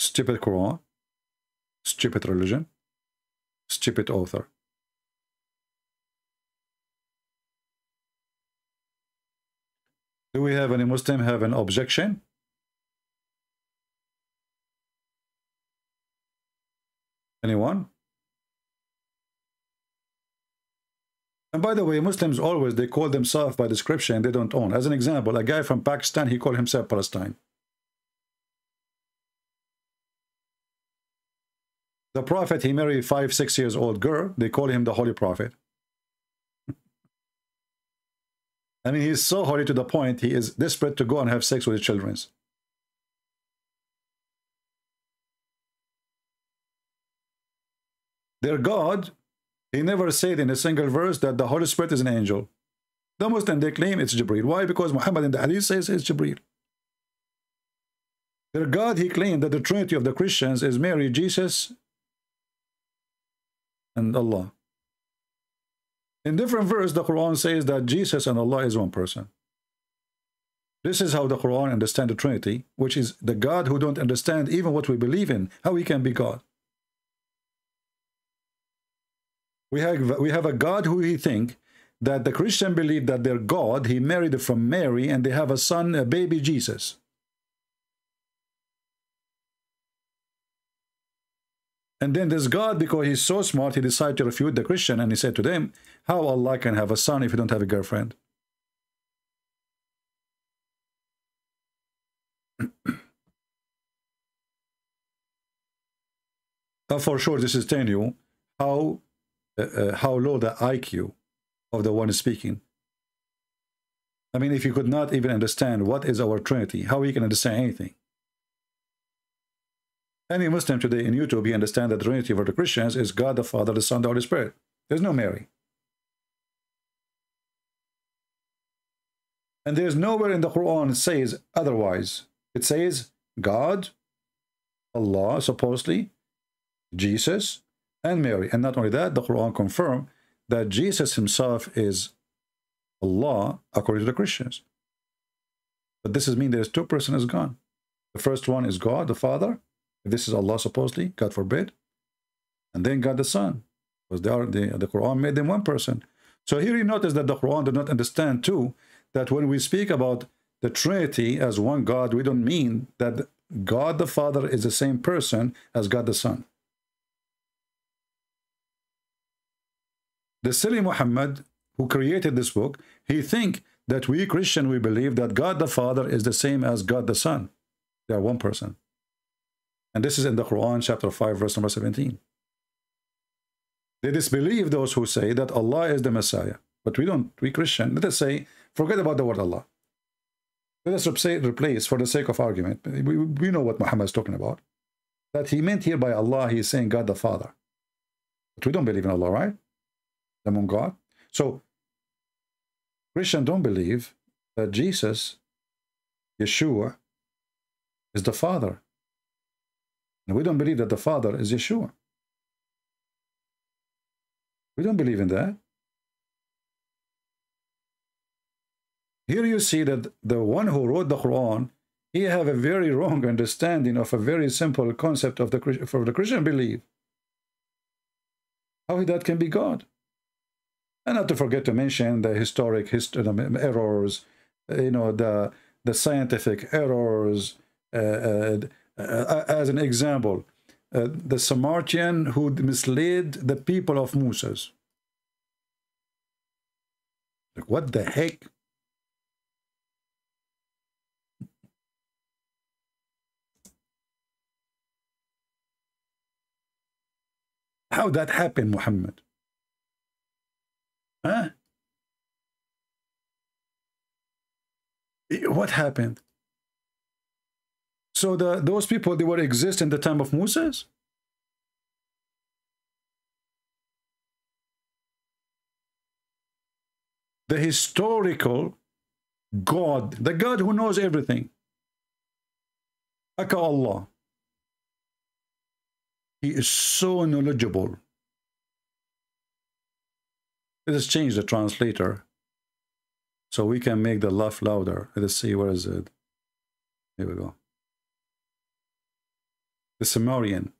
Stupid Quran, stupid religion, stupid author. Do we have any Muslim have an objection? Anyone? And by the way, Muslims always, they call themselves by description they don't own. As an example, a guy from Pakistan, he called himself Palestine. The prophet, he married 5-6 years old girl. They call him the holy prophet. I mean, he's so holy to the point he is desperate to go and have sex with his children. Their God, he never said in a single verse that the Holy Spirit is an angel. The Muslim, they claim it's Jibreel. Why? Because Muhammad in the Hadith says it's Jibreel. Their God, he claimed that the Trinity of the Christians is Mary, Jesus, and Allah. In different verse, the Quran says that Jesus and Allah is one person. This is how the Quran understands the Trinity, which is the God who don't understand even what we believe in, how He can be God. We have a God who He think that the Christian believe that their God, He married from Mary, and they have a son, a baby Jesus. And then this God, because he's so smart, he decided to refute the Christian, and he said to them, how Allah can have a son if you don't have a girlfriend? For sure, this is telling you how how low the IQ of the one speaking. I mean, if you could not even understand what is our Trinity, how you can understand anything? Any Muslim today in YouTube, you understand that the Trinity for the Christians is God the Father, the Son, the Holy Spirit. There's no Mary. And there's nowhere in the Quran it says otherwise. It says God, Allah, supposedly, Jesus, and Mary. And not only that, the Quran confirmed that Jesus himself is Allah, according to the Christians. But this is mean there's two persons gone. The first one is God, the Father. This is Allah, supposedly, God forbid. And then God the Son. Because they are, the Quran made them one person. So here you notice that the Quran did not understand, too, that when we speak about the Trinity as one God, we don't mean that God the Father is the same person as God the Son. The silly Muhammad, who created this book, he think that we Christian, we believe that God the Father is the same as God the Son. They are one person. And this is in the Quran, chapter 5, verse number 17. They disbelieve those who say that Allah is the Messiah. But we don't, we Christian, let us say, forget about the word Allah. Let us replace, for the sake of argument, we know what Muhammad is talking about. That he meant here by Allah, he is saying God the Father. But we don't believe in Allah, right? Among God. So, Christians don't believe that Jesus, Yeshua, is the Father. And we don't believe that the Father is Yeshua. We don't believe in that. Here you see that the one who wrote the Quran, he have a very wrong understanding of a very simple concept of the Christian belief. How that can be God? And not to forget to mention the historic errors, you know, the scientific errors. As an example, the Samaritan who misled the people of Moses. Like, what the heck? How that happened, Muhammad? Huh? What happened? So those people, they were exist in the time of Moses? The historical God, the God who knows everything, Aka Allah, he is so knowledgeable. Let us change the translator so we can make the laugh louder. Let us see, where is it? Here we go. The Samaritan.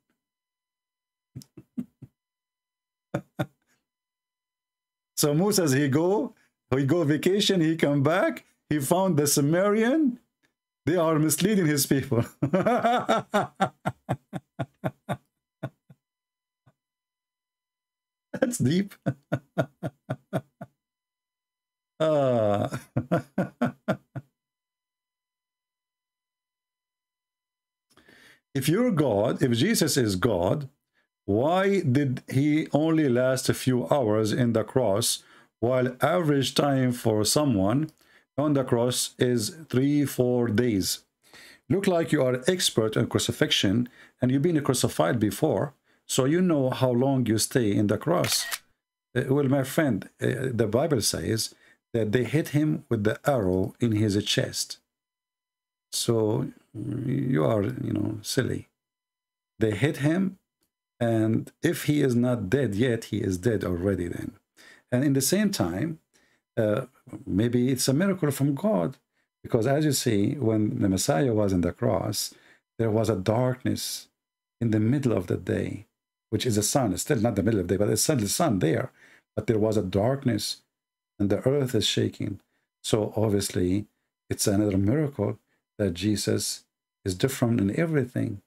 So Moses, says he go vacation, he come back, he found the Samaritan. They are misleading his people. That's deep. If you're God, if Jesus is God, why did he only last a few hours in the cross, while average time for someone on the cross is 3-4 days? Look like you are expert in crucifixion, and you've been crucified before, so you know how long you stay in the cross. Well, my friend, the Bible says that they hit him with the arrow in his chest. So you are, you know, silly. They hit him, and if he is not dead yet, he is dead already then. And in the same time, maybe it's a miracle from God, because as you see, when the Messiah was on the cross, there was a darkness in the middle of the day, which is the sun. It's still not the middle of the day, but it's still the sun there. But there was a darkness, and the earth is shaking. So obviously, it's another miracle that Jesus is different in everything.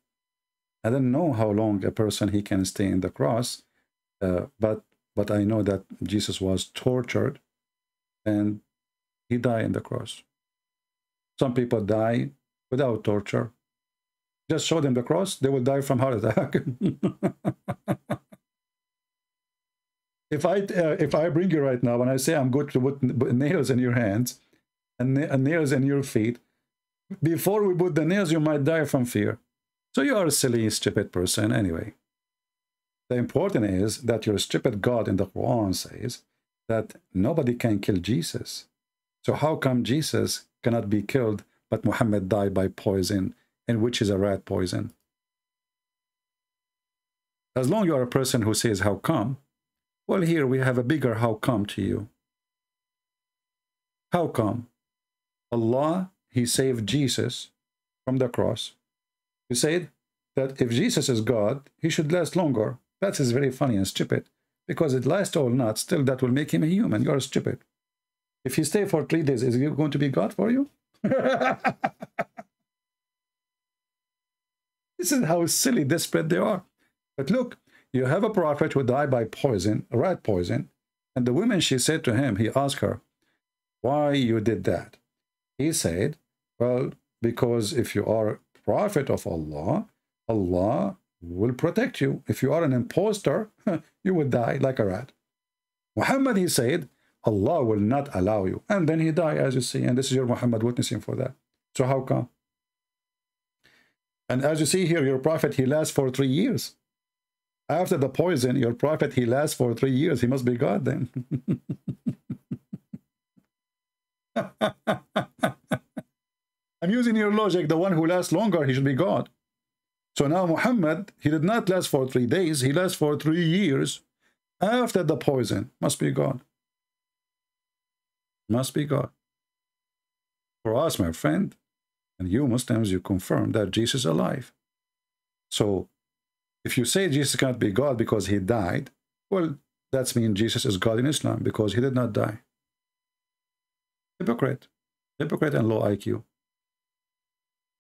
I don't know how long a person he can stay in the cross, but I know that Jesus was tortured, and he died in the cross. Some people die without torture. Just show them the cross, they will die from heart attack. If I bring you right now and I say I'm going to put nails in your hands and nails in your feet, before we put the nails, you might die from fear. So you are a silly, stupid person anyway. The important is that your stupid God in the Quran says that nobody can kill Jesus. So how come Jesus cannot be killed, but Muhammad died by poison, and which is a rat poison? As long as you are a person who says how come, well, here we have a bigger how come to you. How come? Allah, He saved Jesus from the cross. He said that if Jesus is God, He should last longer. That is very funny and stupid, because it lasts or not, still that will make Him a human. You're stupid. If you stay for 3 days, is He going to be God for you? This is how silly, desperate they are. But look, you have a prophet who died by poison, rat poison, and the woman, she said to him, he asked her, why you did that? He said, well, because if you are a prophet of Allah, Allah will protect you. If you are an imposter, you will die like a rat. Muhammad, he said, Allah will not allow you. And then he died, as you see, and this is your Muhammad witnessing for that. So how come? And as you see here, your prophet, he lasts for 3 years. After the poison, your prophet, he lasts for 3 years. He must be God then. I'm using your logic. The one who lasts longer, he should be God. So now Muhammad, he did not last for 3 days. He lasts for 3 years after the poison. Must be God. Must be God. For us, my friend, and you Muslims, you confirm that Jesus is alive. So if you say Jesus cannot be God because He died, well, that means Jesus is God in Islam because He did not die. Hypocrite. Hypocrite and low IQ.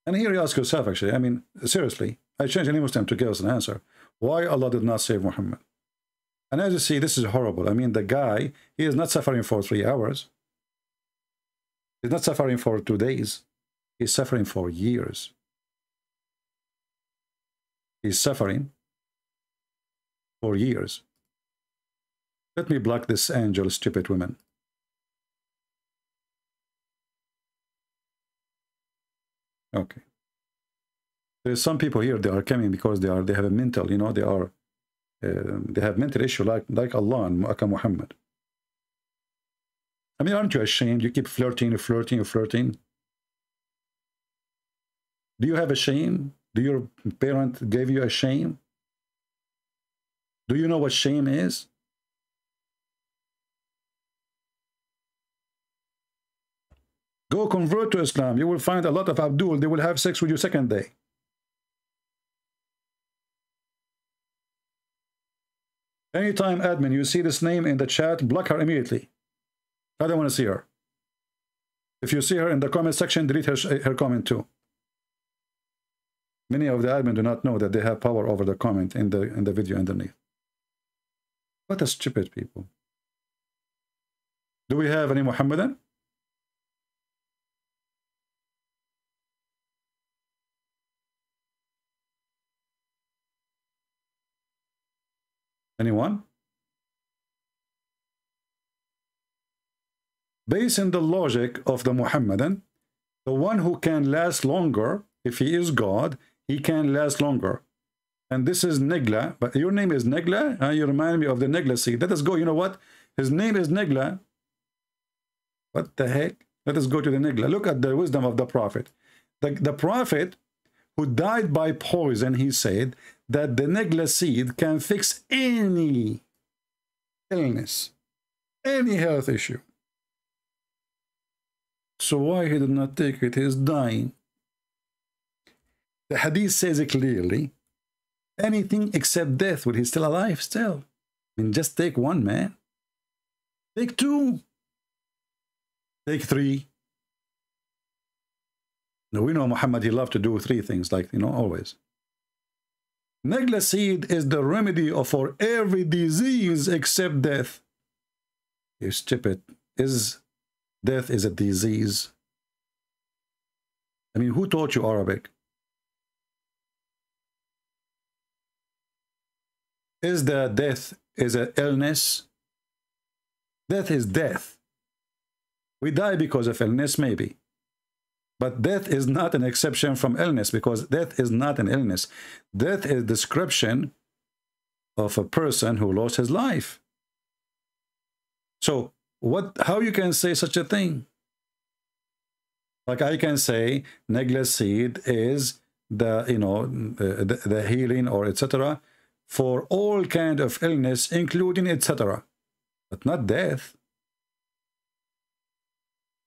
And here you ask yourself, actually, I mean, seriously, I challenge any Muslim to give us an answer. Why Allah did not save Muhammad? And as you see, this is horrible. I mean, the guy, he is not suffering for 3 hours. He's not suffering for 2 days. He's suffering for years. He's suffering for years. Let me block this angel, stupid woman. Okay. There's some people here, they are coming because they have a mental, you know, they have mental issue like Allah and Muhammad. I mean, aren't you ashamed? You keep flirting. Do you have a shame? Do your parent gave you a shame? Do you know what shame is? Go convert to Islam. You will find a lot of Abdul. They will have sex with you second day. Anytime, admin, you see this name in the chat, block her immediately. I don't want to see her. If you see her in the comment section, delete her comment too. Many of the admin do not know that they have power over the comment in the video underneath. What a stupid people. Do we have any Muhammadan? Anyone? Based on the logic of the Muhammadan, the one who can last longer, if he is God, he can last longer. And this is Negla. But your name is Negla? You remind me of the Negla seed. Let us go. You know what? His name is Negla. What the heck? Let us go to the Negla. Look at the wisdom of the prophet. The prophet who died by poison, he said that the Negla seed can fix any illness, any health issue. So why he did not take it? He is dying. The hadith says it clearly. Anything except death, when he's still alive still. I mean, just take one, man. Take two. Take three. Now, we know Muhammad, he loved to do three things, like, you know, always. Negla seed is the remedy for every disease except death. You stupid. Death is a disease. I mean, who taught you Arabic? Is the death is an illness? Death is death. We die because of illness, maybe. But death is not an exception from illness, because death is not an illness. Death is a description of a person who lost his life. So how you can say such a thing? Like I can say Neglect seed is the, you know, the healing or etc. for all kind of illness, including etc. But not death.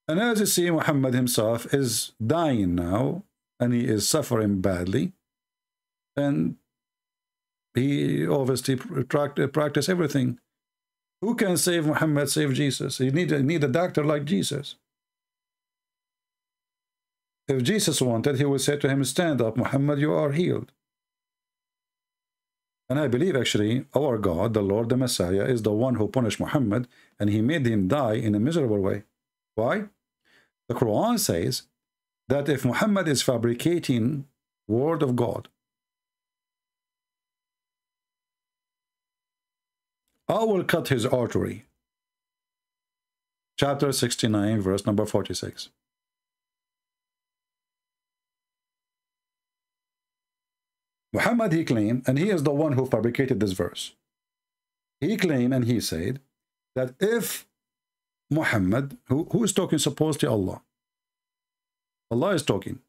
And as you see, Muhammad himself is dying now, and he is suffering badly. And he obviously practiced everything. Who can save Muhammad, save Jesus? You need a doctor like Jesus. If Jesus wanted, he would say to him, stand up, Muhammad, you are healed. And I believe, actually, our God, the Lord, the Messiah, is the one who punished Muhammad, and he made him die in a miserable way. Why? The Quran says that if Muhammad is fabricating the word of God, I will cut his artery. Chapter 69, verse number 46. Muhammad, he claimed, and he is the one who fabricated this verse. He claimed and he said that if Muhammad, who is talking supposedly Allah. Allah is talking.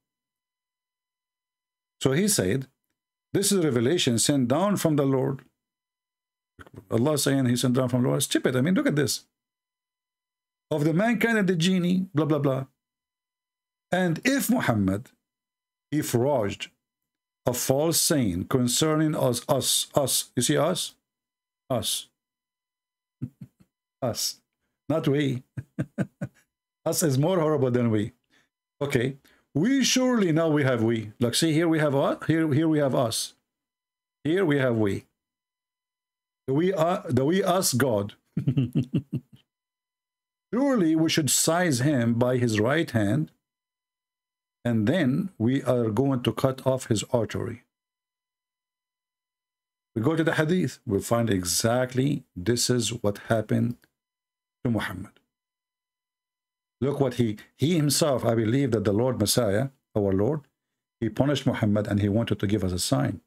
So he said, this is a revelation sent down from the Lord. Allah saying he sent down from the Lord. Stupid. I mean, look at this. Of the mankind and the genie, blah, blah, blah. And if Muhammad, he forged a false saying concerning us. You see us? Us. Us. Not we. Us is more horrible than we. Okay. We surely now we have we. Look, see, here we have us. Here we have us. Here we have we. We are the we us God. Surely we should seize him by his right hand, and then we are going to cut off his artery. We go to the hadith, we'll find exactly this is what happened to Muhammad. Look what he himself, I believe that the Lord Messiah, our Lord, he punished Muhammad and he wanted to give us a sign.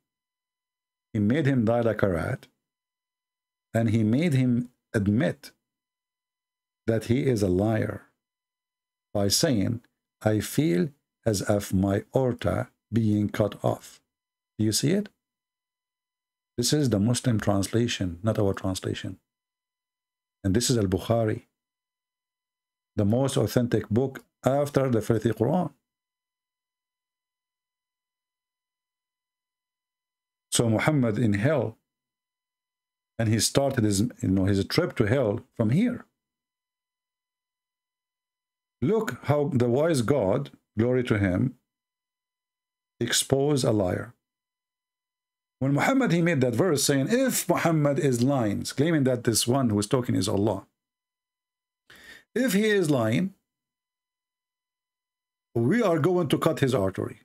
He made him die like a rat. And he made him admit that he is a liar by saying, I feel as if my aorta being cut off. Do you see it? This is the Muslim translation, not our translation. And this is Al-Bukhari, the most authentic book after the Filthy Quran. So Muhammad in hell, and he started his, you know, his trip to hell from here. Look how the wise God, glory to him, exposed a liar. When Muhammad, he made that verse saying, if Muhammad is lying, claiming that this one who is talking is Allah. If he is lying, we are going to cut his artery.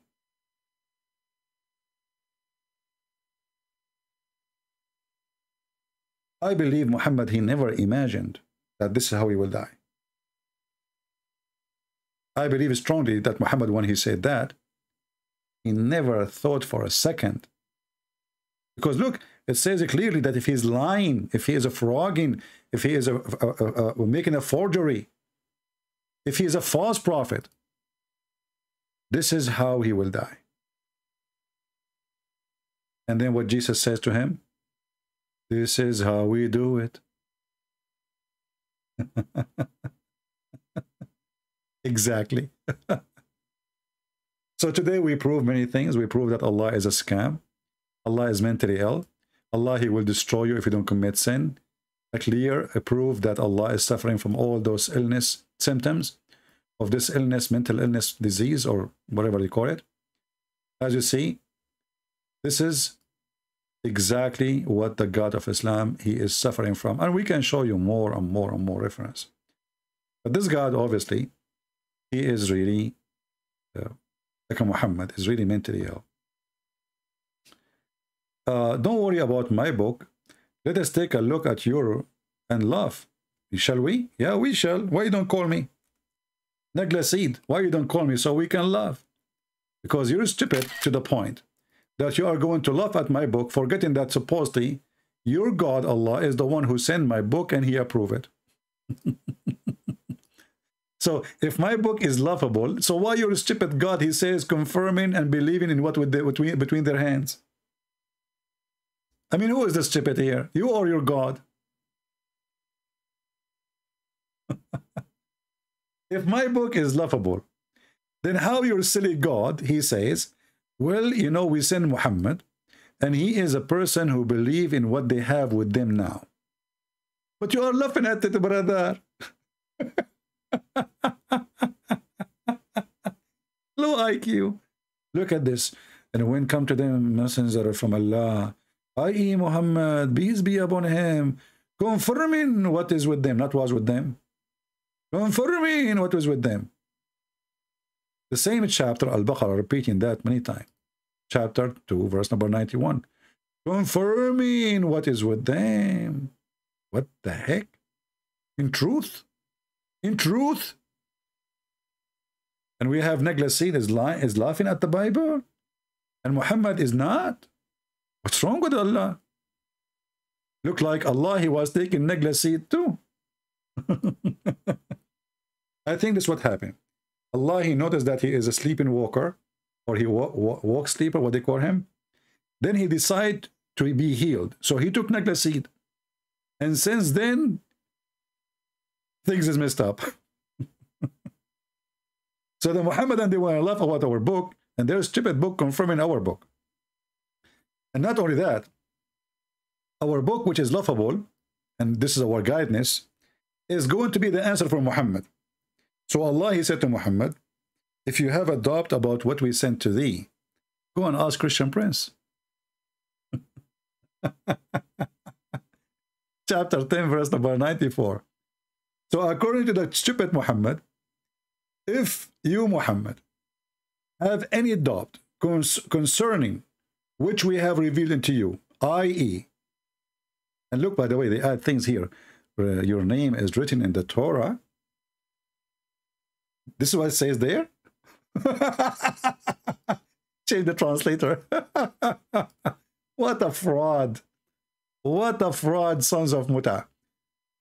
I believe Muhammad, he never imagined that this is how he will die. I believe strongly that Muhammad, when he said that, he never thought for a second. Because look, it says clearly that if he's lying, if he is a frauding, if he is making a forgery, if he is a false prophet, this is how he will die. And then what Jesus says to him, this is how we do it. Exactly. So today we prove many things. We prove that Allah is a scam. Allah is mentally ill. Allah, he will destroy you if you don't commit sin. A clear proof that Allah is suffering from all those illness symptoms of this illness, mental illness, disease, or whatever you call it. As you see, this is exactly what the God of Islam, he is suffering from. And we can show you more and more and more reference. But this God, obviously, he is really, like Muhammad, is really mentally ill. Don't worry about my book. Let us take a look at your and laugh. Shall we? Yeah, we shall. Why you don't call me? Neglecid, why you don't call me so we can laugh? Because you're stupid to the point that you are going to laugh at my book, forgetting that supposedly your God, Allah, is the one who sent my book and he approved it. So if my book is laughable, so why your stupid God, he says, confirming and believing in what between their hands? I mean, who is the stupid here? You or your God? If my book is laughable, then how your silly God, he says, well, you know, we send Muhammad, and he is a person who believes in what they have with them now. But you are laughing at it, brother. Low IQ. Look at this. And when come to them, messenger from Allah, i.e. Muhammad, peace be upon him, confirming what is with them, not was with them. Confirming what was with them. The same chapter, Al-Baqarah, repeating that many times. Chapter 2, verse number 91. Confirming what is with them. What the heck? In truth? In truth? And we have Neglecid is laughing at the Bible. And Muhammad is not. What's wrong with Allah? Look like Allah, he was taking Neglecid too. I think that's what happened. Allah, he noticed that he is a sleeping walker, or he walk sleeper, what they call him. Then he decided to be healed. So he took Neglecid. And since then, things is messed up. So the Muhammadan, they want to laugh about our book, and their stupid book confirming our book. And not only that, our book, which is laughable, and this is our guidance, is going to be the answer for Muhammad. So Allah, he said to Muhammad, if you have a doubt about what we sent to thee, go and ask Christian Prince. Chapter 10, verse number 94. So according to the stupid Muhammad, if you, Muhammad, have any doubt concerning which we have revealed unto you, i.e. And look, by the way, they add things here. Your name is written in the Torah. This is what it says there. Change the translator. What a fraud. What a fraud, sons of Muta.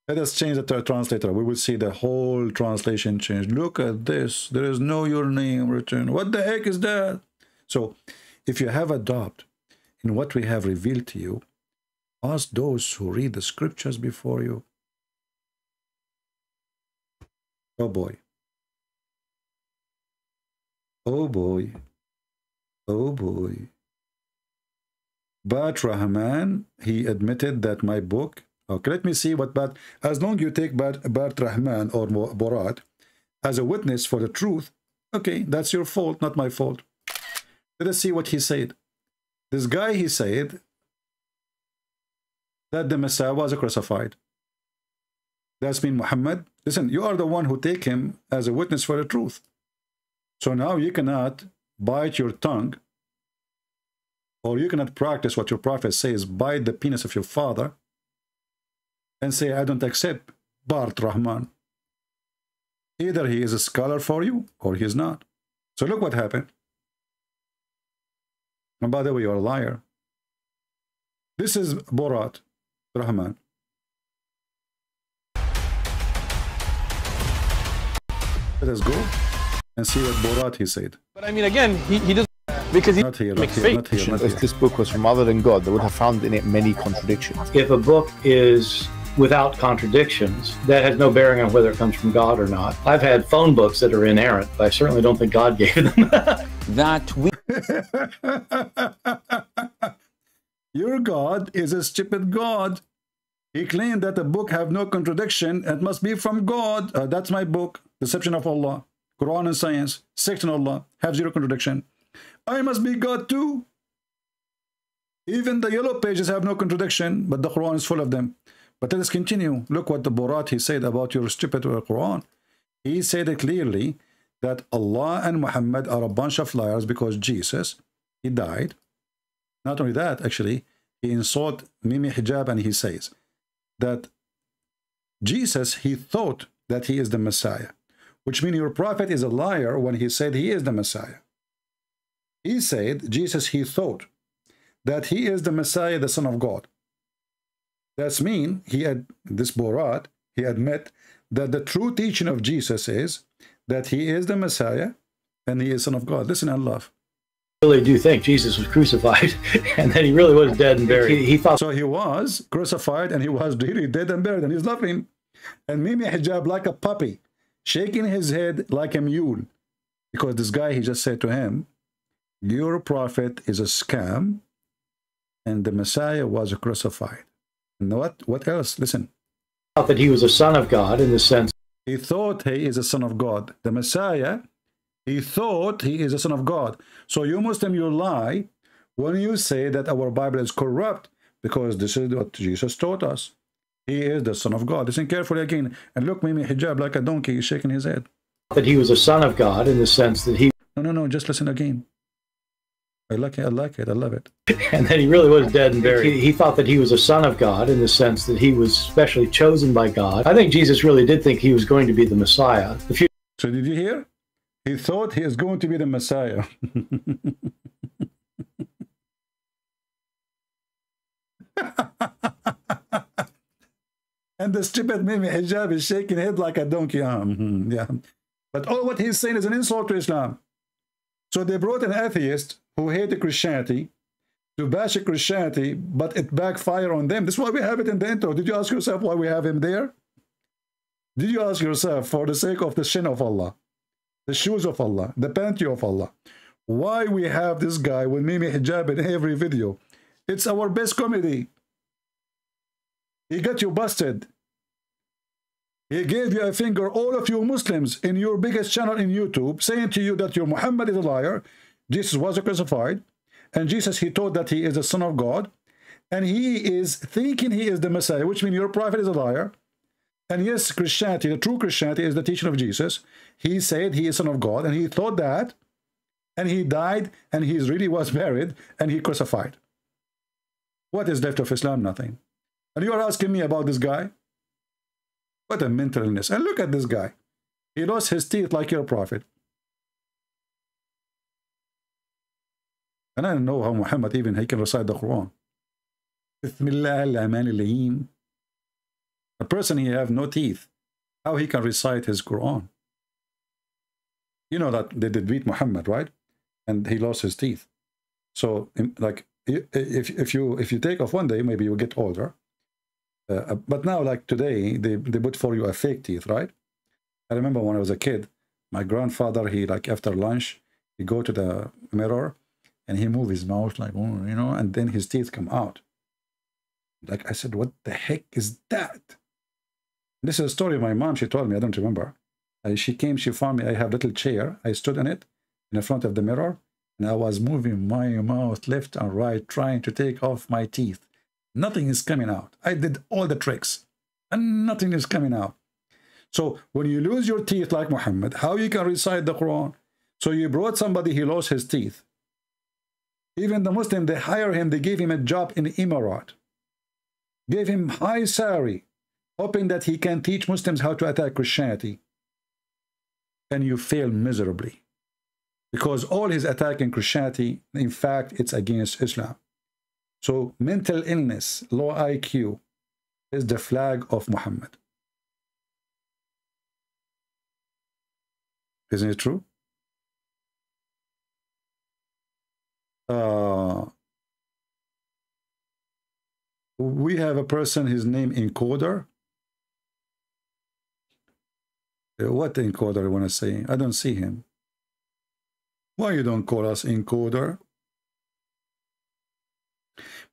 Let us change the translator. We will see the whole translation change. Look at this. There is no your name written. What the heck is that? So, if you have a doubt in what we have revealed to you, ask those who read the scriptures before you. Oh boy. Oh boy. Oh boy. But Rahman, he admitted that my book. Okay, let me see what Bat. As long as you take Bat Rahman or Borat as a witness for the truth, okay, that's your fault, not my fault. Let us see what he said. This guy, he said that the Messiah was crucified. That's mean Muhammad. Listen, you are the one who take him as a witness for the truth. So now you cannot bite your tongue, or you cannot practice what your prophet says, bite the penis of your father, and say, I don't accept Bart Rahman. Either he is a scholar for you, or he is not. So look what happened. And by the way, you're a liar. This is Borat Rahman. Let us go and see what Borat he said. But I mean, again, he doesn't, because he not here, makes fake. If this book was from other than God, they would have found in it many contradictions. If a book is without contradictions, that has no bearing on whether it comes from God or not. I've had phone books that are inerrant, but I certainly don't think God gave them. That we. Your God is a stupid God. He claimed that the book have no contradiction and must be from God. That's my book, Deception of Allah, Quran and Science, Sect and Allah, have zero contradiction. I must be God too. Even the yellow pages have no contradiction, but the Quran is full of them. But let us continue. Look what the Borat, he said about your stupid Quran. He said it clearly that Allah and Muhammad are a bunch of liars because Jesus, he died. Not only that, actually, he insulted Mimi Hijab, and he says that Jesus, he thought that he is the Messiah, which means your prophet is a liar when he said he is the Messiah. He said, Jesus, he thought that he is the Messiah, the Son of God. That's mean he had this Borat, he admit that the true teaching of Jesus is that he is the Messiah and he is Son of God. Listen, I love. I really do think Jesus was crucified and that he really was dead and buried. He thought so. He was crucified and he was really dead and buried, and he's laughing. And Mimi Hijab, like a puppy, shaking his head like a mule, because this guy, he just said to him, your prophet is a scam and the Messiah was crucified. And what else? Listen. He thought that he was a son of God in the sense. He thought he is a son of God. The Messiah, he thought he is a son of God. So you Muslim, you lie when you say that our Bible is corrupt, because this is what Jesus taught us. He is the son of God. Listen carefully again. And look, Mimi Hijab, like a donkey, is shaking his head. That he was a son of God in the sense that he... No, just listen again. I love it. And that he really was dead and buried. He thought that he was a son of God in the sense that he was specially chosen by God. I think Jesus really did think he was going to be the Messiah. So did you hear? He thought he is going to be the Messiah. And the stupid Mimi Hijab is shaking head like a donkey. Yeah. But all what he's saying is an insult to Islam. So they brought an atheist who hated Christianity to bash Christianity, but it backfired on them. That's why we have it in the intro. Did you ask yourself why we have him there? Did you ask yourself, for the sake of the shin of Allah, the shoes of Allah, the panty of Allah, why we have this guy with Mimi Hijab in every video? It's our best comedy. He got you busted. He gave you a finger, all of you Muslims, in your biggest channel in YouTube, saying to you that your Muhammad is a liar. Jesus was crucified, and Jesus, he taught that he is the Son of God, and he is thinking he is the Messiah, which means your prophet is a liar. And yes, Christianity, the true Christianity, is the teaching of Jesus. He said he is Son of God, and he thought that, and he died, and he really was buried, and he crucified. What is left of Islam? Nothing. And you are asking me about this guy? What a mental illness. And look at this guy. He lost his teeth like your prophet. And I don't know how Muhammad even he can recite the Quran. A person he have no teeth, how he can recite his Quran? You know that they did beat Muhammad, right? And he lost his teeth. So, like, if you take off one day, maybe you get older. But now, like today, they put for you a fake teeth, right? I remember when I was a kid, my grandfather, he like after lunch, he go to the mirror. And he moved his mouth like, oh, you know, and then his teeth come out. Like I said, what the heck is that? This is a story my mom, she told me, I don't remember. She came, she found me, I have a little chair. I stood on it in the front of the mirror, and I was moving my mouth left and right, trying to take off my teeth. Nothing is coming out. I did all the tricks, and nothing is coming out. So when you lose your teeth like Muhammad, how you can recite the Quran? So you brought somebody, he lost his teeth. Even the Muslim, they hire him, they gave him a job in the Emirate, gave him high salary, hoping that he can teach Muslims how to attack Christianity. And you fail miserably, because all his attack in Christianity, in fact, it's against Islam. So mental illness, low IQ, is the flag of Muhammad. Isn't it true? We have a person, his name Encoder. What Encoder I want to say? I don't see him. Why you don't call us Encoder?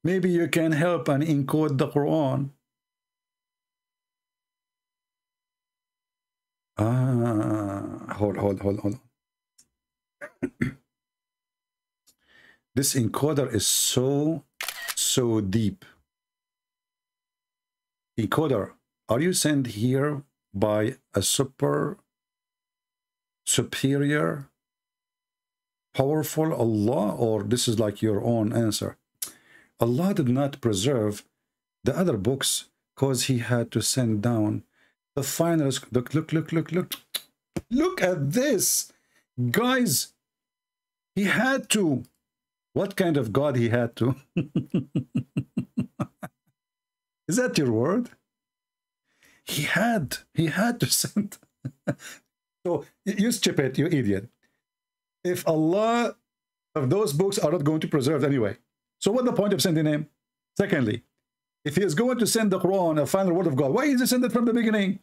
Maybe you can help and encode the Quran. Hold on. This encoder is so deep. Encoder, are you sent here by a superior, powerful Allah, or this is like your own answer? Allah did not preserve the other books because he had to send down the finals. Look. Look at this. Guys, he had to. What kind of God he had to? Is that your word? He had to send. So, you stupid, you idiot. If Allah, of those books are not going to preserve anyway. So what's the point of sending him? Secondly, if he is going to send the Quran, a final word of God, why is he sending it from the beginning?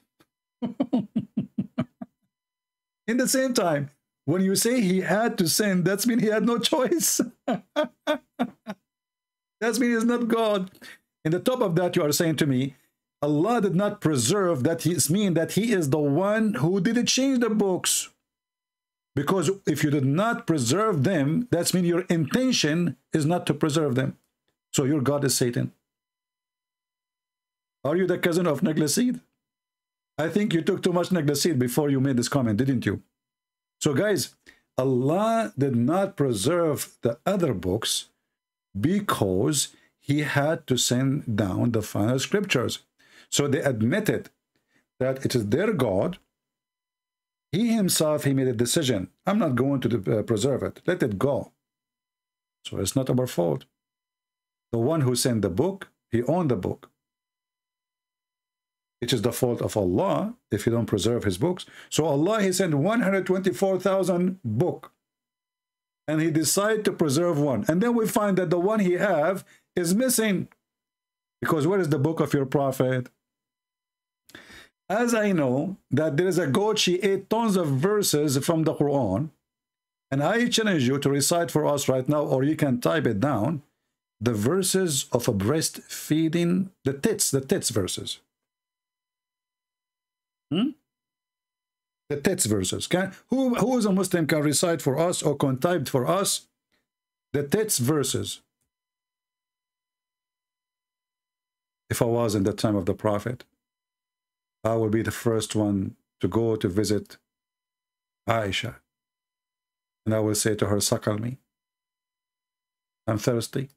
In the same time, when you say he had to send, that means he had no choice. That means he's not God. In the top of that, you are saying to me, Allah did not preserve, that means that he is the one who didn't change the books. Because if you did not preserve them, that means your intention is not to preserve them. So your God is Satan. Are you the cousin of Neglecid? I think you took too much Neglecid before you made this comment, didn't you? So guys, Allah did not preserve the other books because he had to send down the final scriptures. So they admitted that it is their God. He himself, he made a decision. I'm not going to preserve it. Let it go. So it's not our fault. The one who sent the book, he owned the book. It is the fault of Allah if you don't preserve his books. So Allah, he sent 124,000 book. And he decided to preserve one. And then we find that the one he have is missing. Because where is the book of your prophet? As I know that there is a goat, she ate tons of verses from the Quran. And I challenge you to recite for us right now, or you can type it down, the verses of a breastfeeding, the tits verses. The tits verses. Who is a Muslim can recite for us or can type for us the tits verses? If I was in the time of the prophet, I will be the first one to go to visit Aisha. And I will say to her, suckle me. I'm thirsty.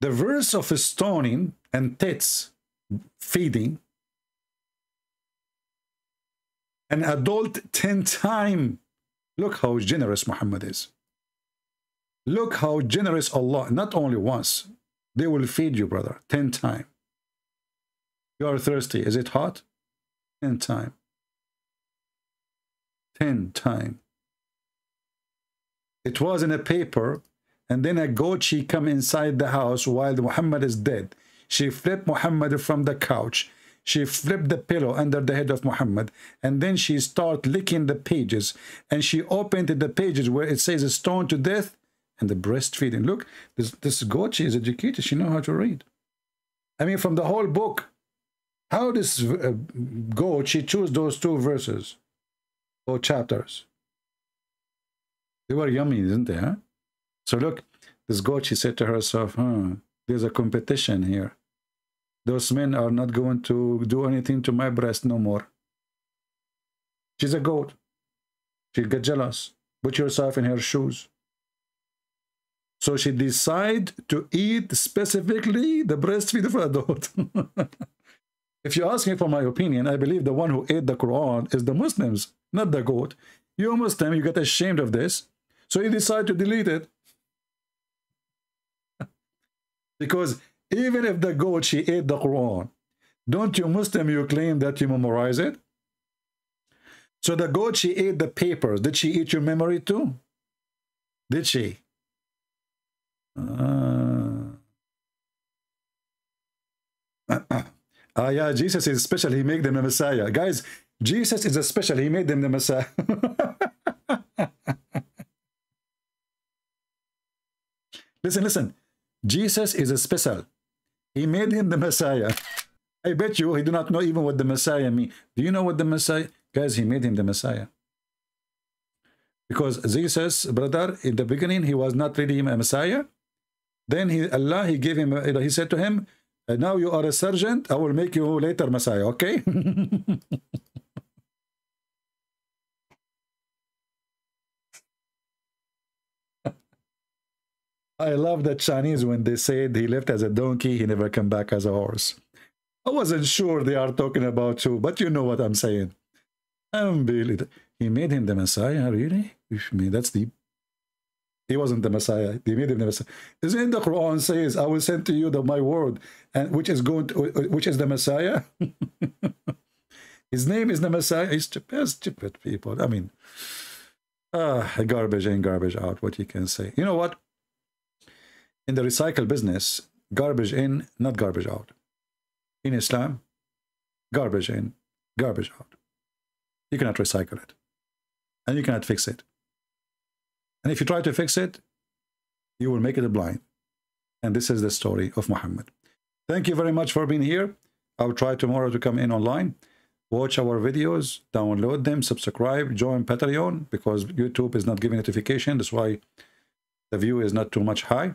The verse of stoning and tits, feeding, an adult 10 times. Look how generous Muhammad is. Look how generous Allah, not only once. They will feed you, brother, 10 times. You are thirsty. Is it hot? 10 times. 10 times. It was in a paper, and then a goat, she come inside the house while Muhammad is dead. She flipped Muhammad from the couch. She flipped the pillow under the head of Muhammad, and then she start licking the pages, and she opened the pages where it says stoned to death and the breastfeeding. Look, this goat, she is educated. She know how to read. I mean, from the whole book. How this goat, she chose those two verses or chapters? They were yummy, didn't they? Huh? So look, this goat, she said to herself, there's a competition here. Those men are not going to do anything to my breast no more. She's a goat. She'll get jealous. Put yourself in her shoes. So she decided to eat specifically the breastfeed for adult. If you ask me for my opinion, I believe the one who ate the Quran is the Muslims, not the goat. You Muslim, you get ashamed of this, so you decide to delete it. Because even if the goat, she ate the Quran, don't you Muslim, you claim that you memorize it? So the goat, she ate the papers. Did she eat your memory too? Did she? Yeah, Jesus is special. He made them the Messiah. Guys, Jesus is a special. He made them the Messiah. Listen. Jesus is a special. He made him the Messiah. I bet you he do not know even what the Messiah means. Do you know what the Messiah? Guys, he made him the Messiah. Because Jesus, brother, in the beginning, he was not really a Messiah. Then Allah gave him, he said to him, and now you are a sergeant, I will make you later Messiah, okay? I love the Chinese when they said he left as a donkey, he never come back as a horse. I wasn't sure they are talking about you, but you know what I'm saying. Unbelievable. He made him the Messiah, really? I mean, that's deep. He wasn't the Messiah. They made him the Messiah. Isn't the Quran says, I will send to you my word, and which is the Messiah? His name is the Messiah. He's stupid people. I mean, garbage in, garbage out, what you can say. You know what? In the recycle business, garbage in, not garbage out. In Islam, garbage in, garbage out. You cannot recycle it. And you cannot fix it. And if you try to fix it, you will make it a blind. And this is the story of Muhammad. Thank you very much for being here. I'll try tomorrow to come in online. Watch our videos, download them, subscribe, join Patreon, because YouTube is not giving notification. That's why the view is not too much high.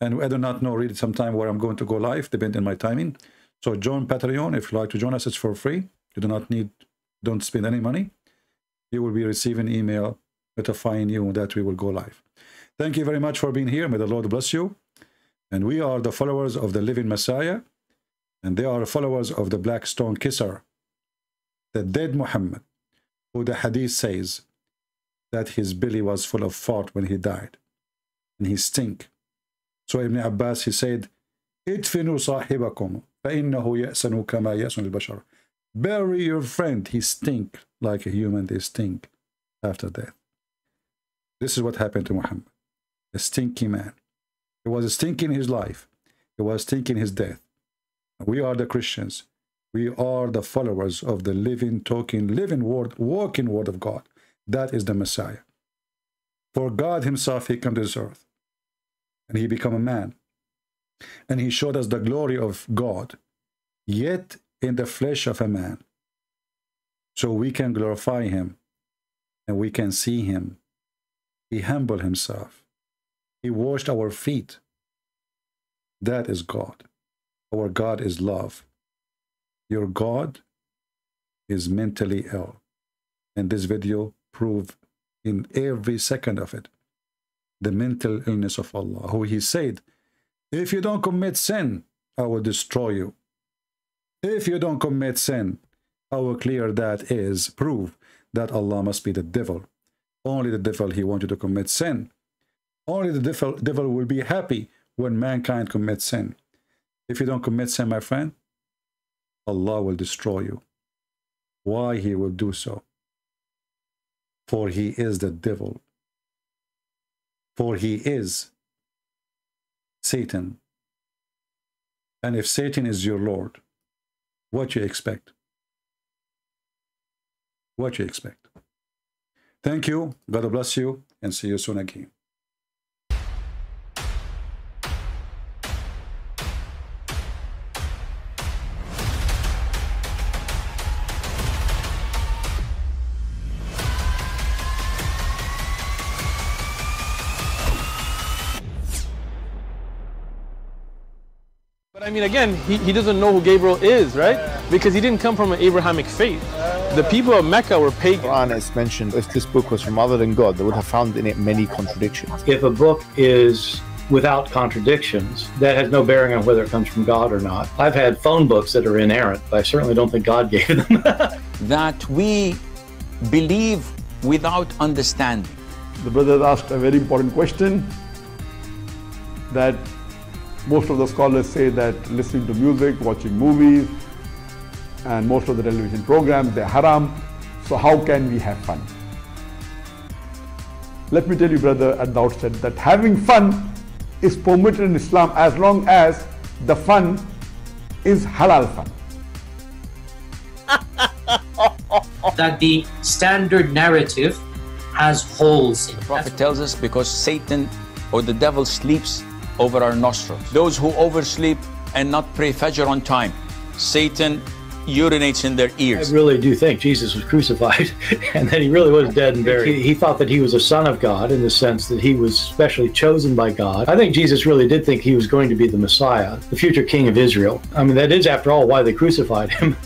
And I do not know really sometime where I'm going to go live, depending on my timing. So join Patreon. If you like to join us, it's for free. You do not need, don't spend any money. You will be receiving email notifying you that we will go live. Thank you very much for being here. May the Lord bless you. And we are the followers of the living Messiah. And they are followers of the black stone kisser, the dead Muhammad, who the hadith says that his belly was full of fart when he died. And he stink. So Ibn Abbas, he said, Idfinu sahibakum, فَإِنَّهُ يَأْسَنُ كَمَا يَأْسَنُ الْبَشَرُ. Bury your friend. He stink like a human. They stink after death. This is what happened to Muhammad, a stinky man. He was stinking his life. He was stinking his death. We are the Christians. We are the followers of the living, talking, living word, walking word of God. That is the Messiah. For God himself, he came to this earth. And he became a man. And he showed us the glory of God, yet in the flesh of a man. So we can glorify him. And we can see him. He humbled himself. He washed our feet. That is God. Our God is love. Your God is mentally ill. And this video proves in every second of it the mental illness of Allah, who he said, if you don't commit sin, I will destroy you. If you don't commit sin, I will clear that is proof that Allah must be the devil. Only the devil, he wanted to commit sin. Only the devil will be happy when mankind commits sin. If you don't commit sin, my friend, Allah will destroy you. Why he will do so? For he is the devil. For he is Satan. And if Satan is your Lord, what you expect? What you expect? Thank you. God bless you, and see you soon again. But I mean, again, he doesn't know who Gabriel is, right? Because he didn't come from an Abrahamic faith. The people of Mecca were pagan. The Quran has mentioned if this book was from other than God, they would have found in it many contradictions. If a book is without contradictions, that has no bearing on whether it comes from God or not. I've had phone books that are inerrant, but I certainly don't think God gave them. That we believe without understanding. The brothers asked a very important question that most of the scholars say that listening to music, watching movies, and most of the television programs, they're haram. So how can we have fun? Let me tell you, brother, at the outset, that having fun is permitted in Islam as long as the fun is halal fun. That the standard narrative has holes in it. The Prophet tells us because Satan or the devil sleeps over our nostrils. Those who oversleep and not pray Fajr on time, Satan urinates in their ears. I really do think Jesus was crucified and that he really was dead and buried. He thought that he was a son of God in the sense that he was specially chosen by God. I think Jesus really did think he was going to be the Messiah, the future king of Israel. I mean, that is, after all, why they crucified him.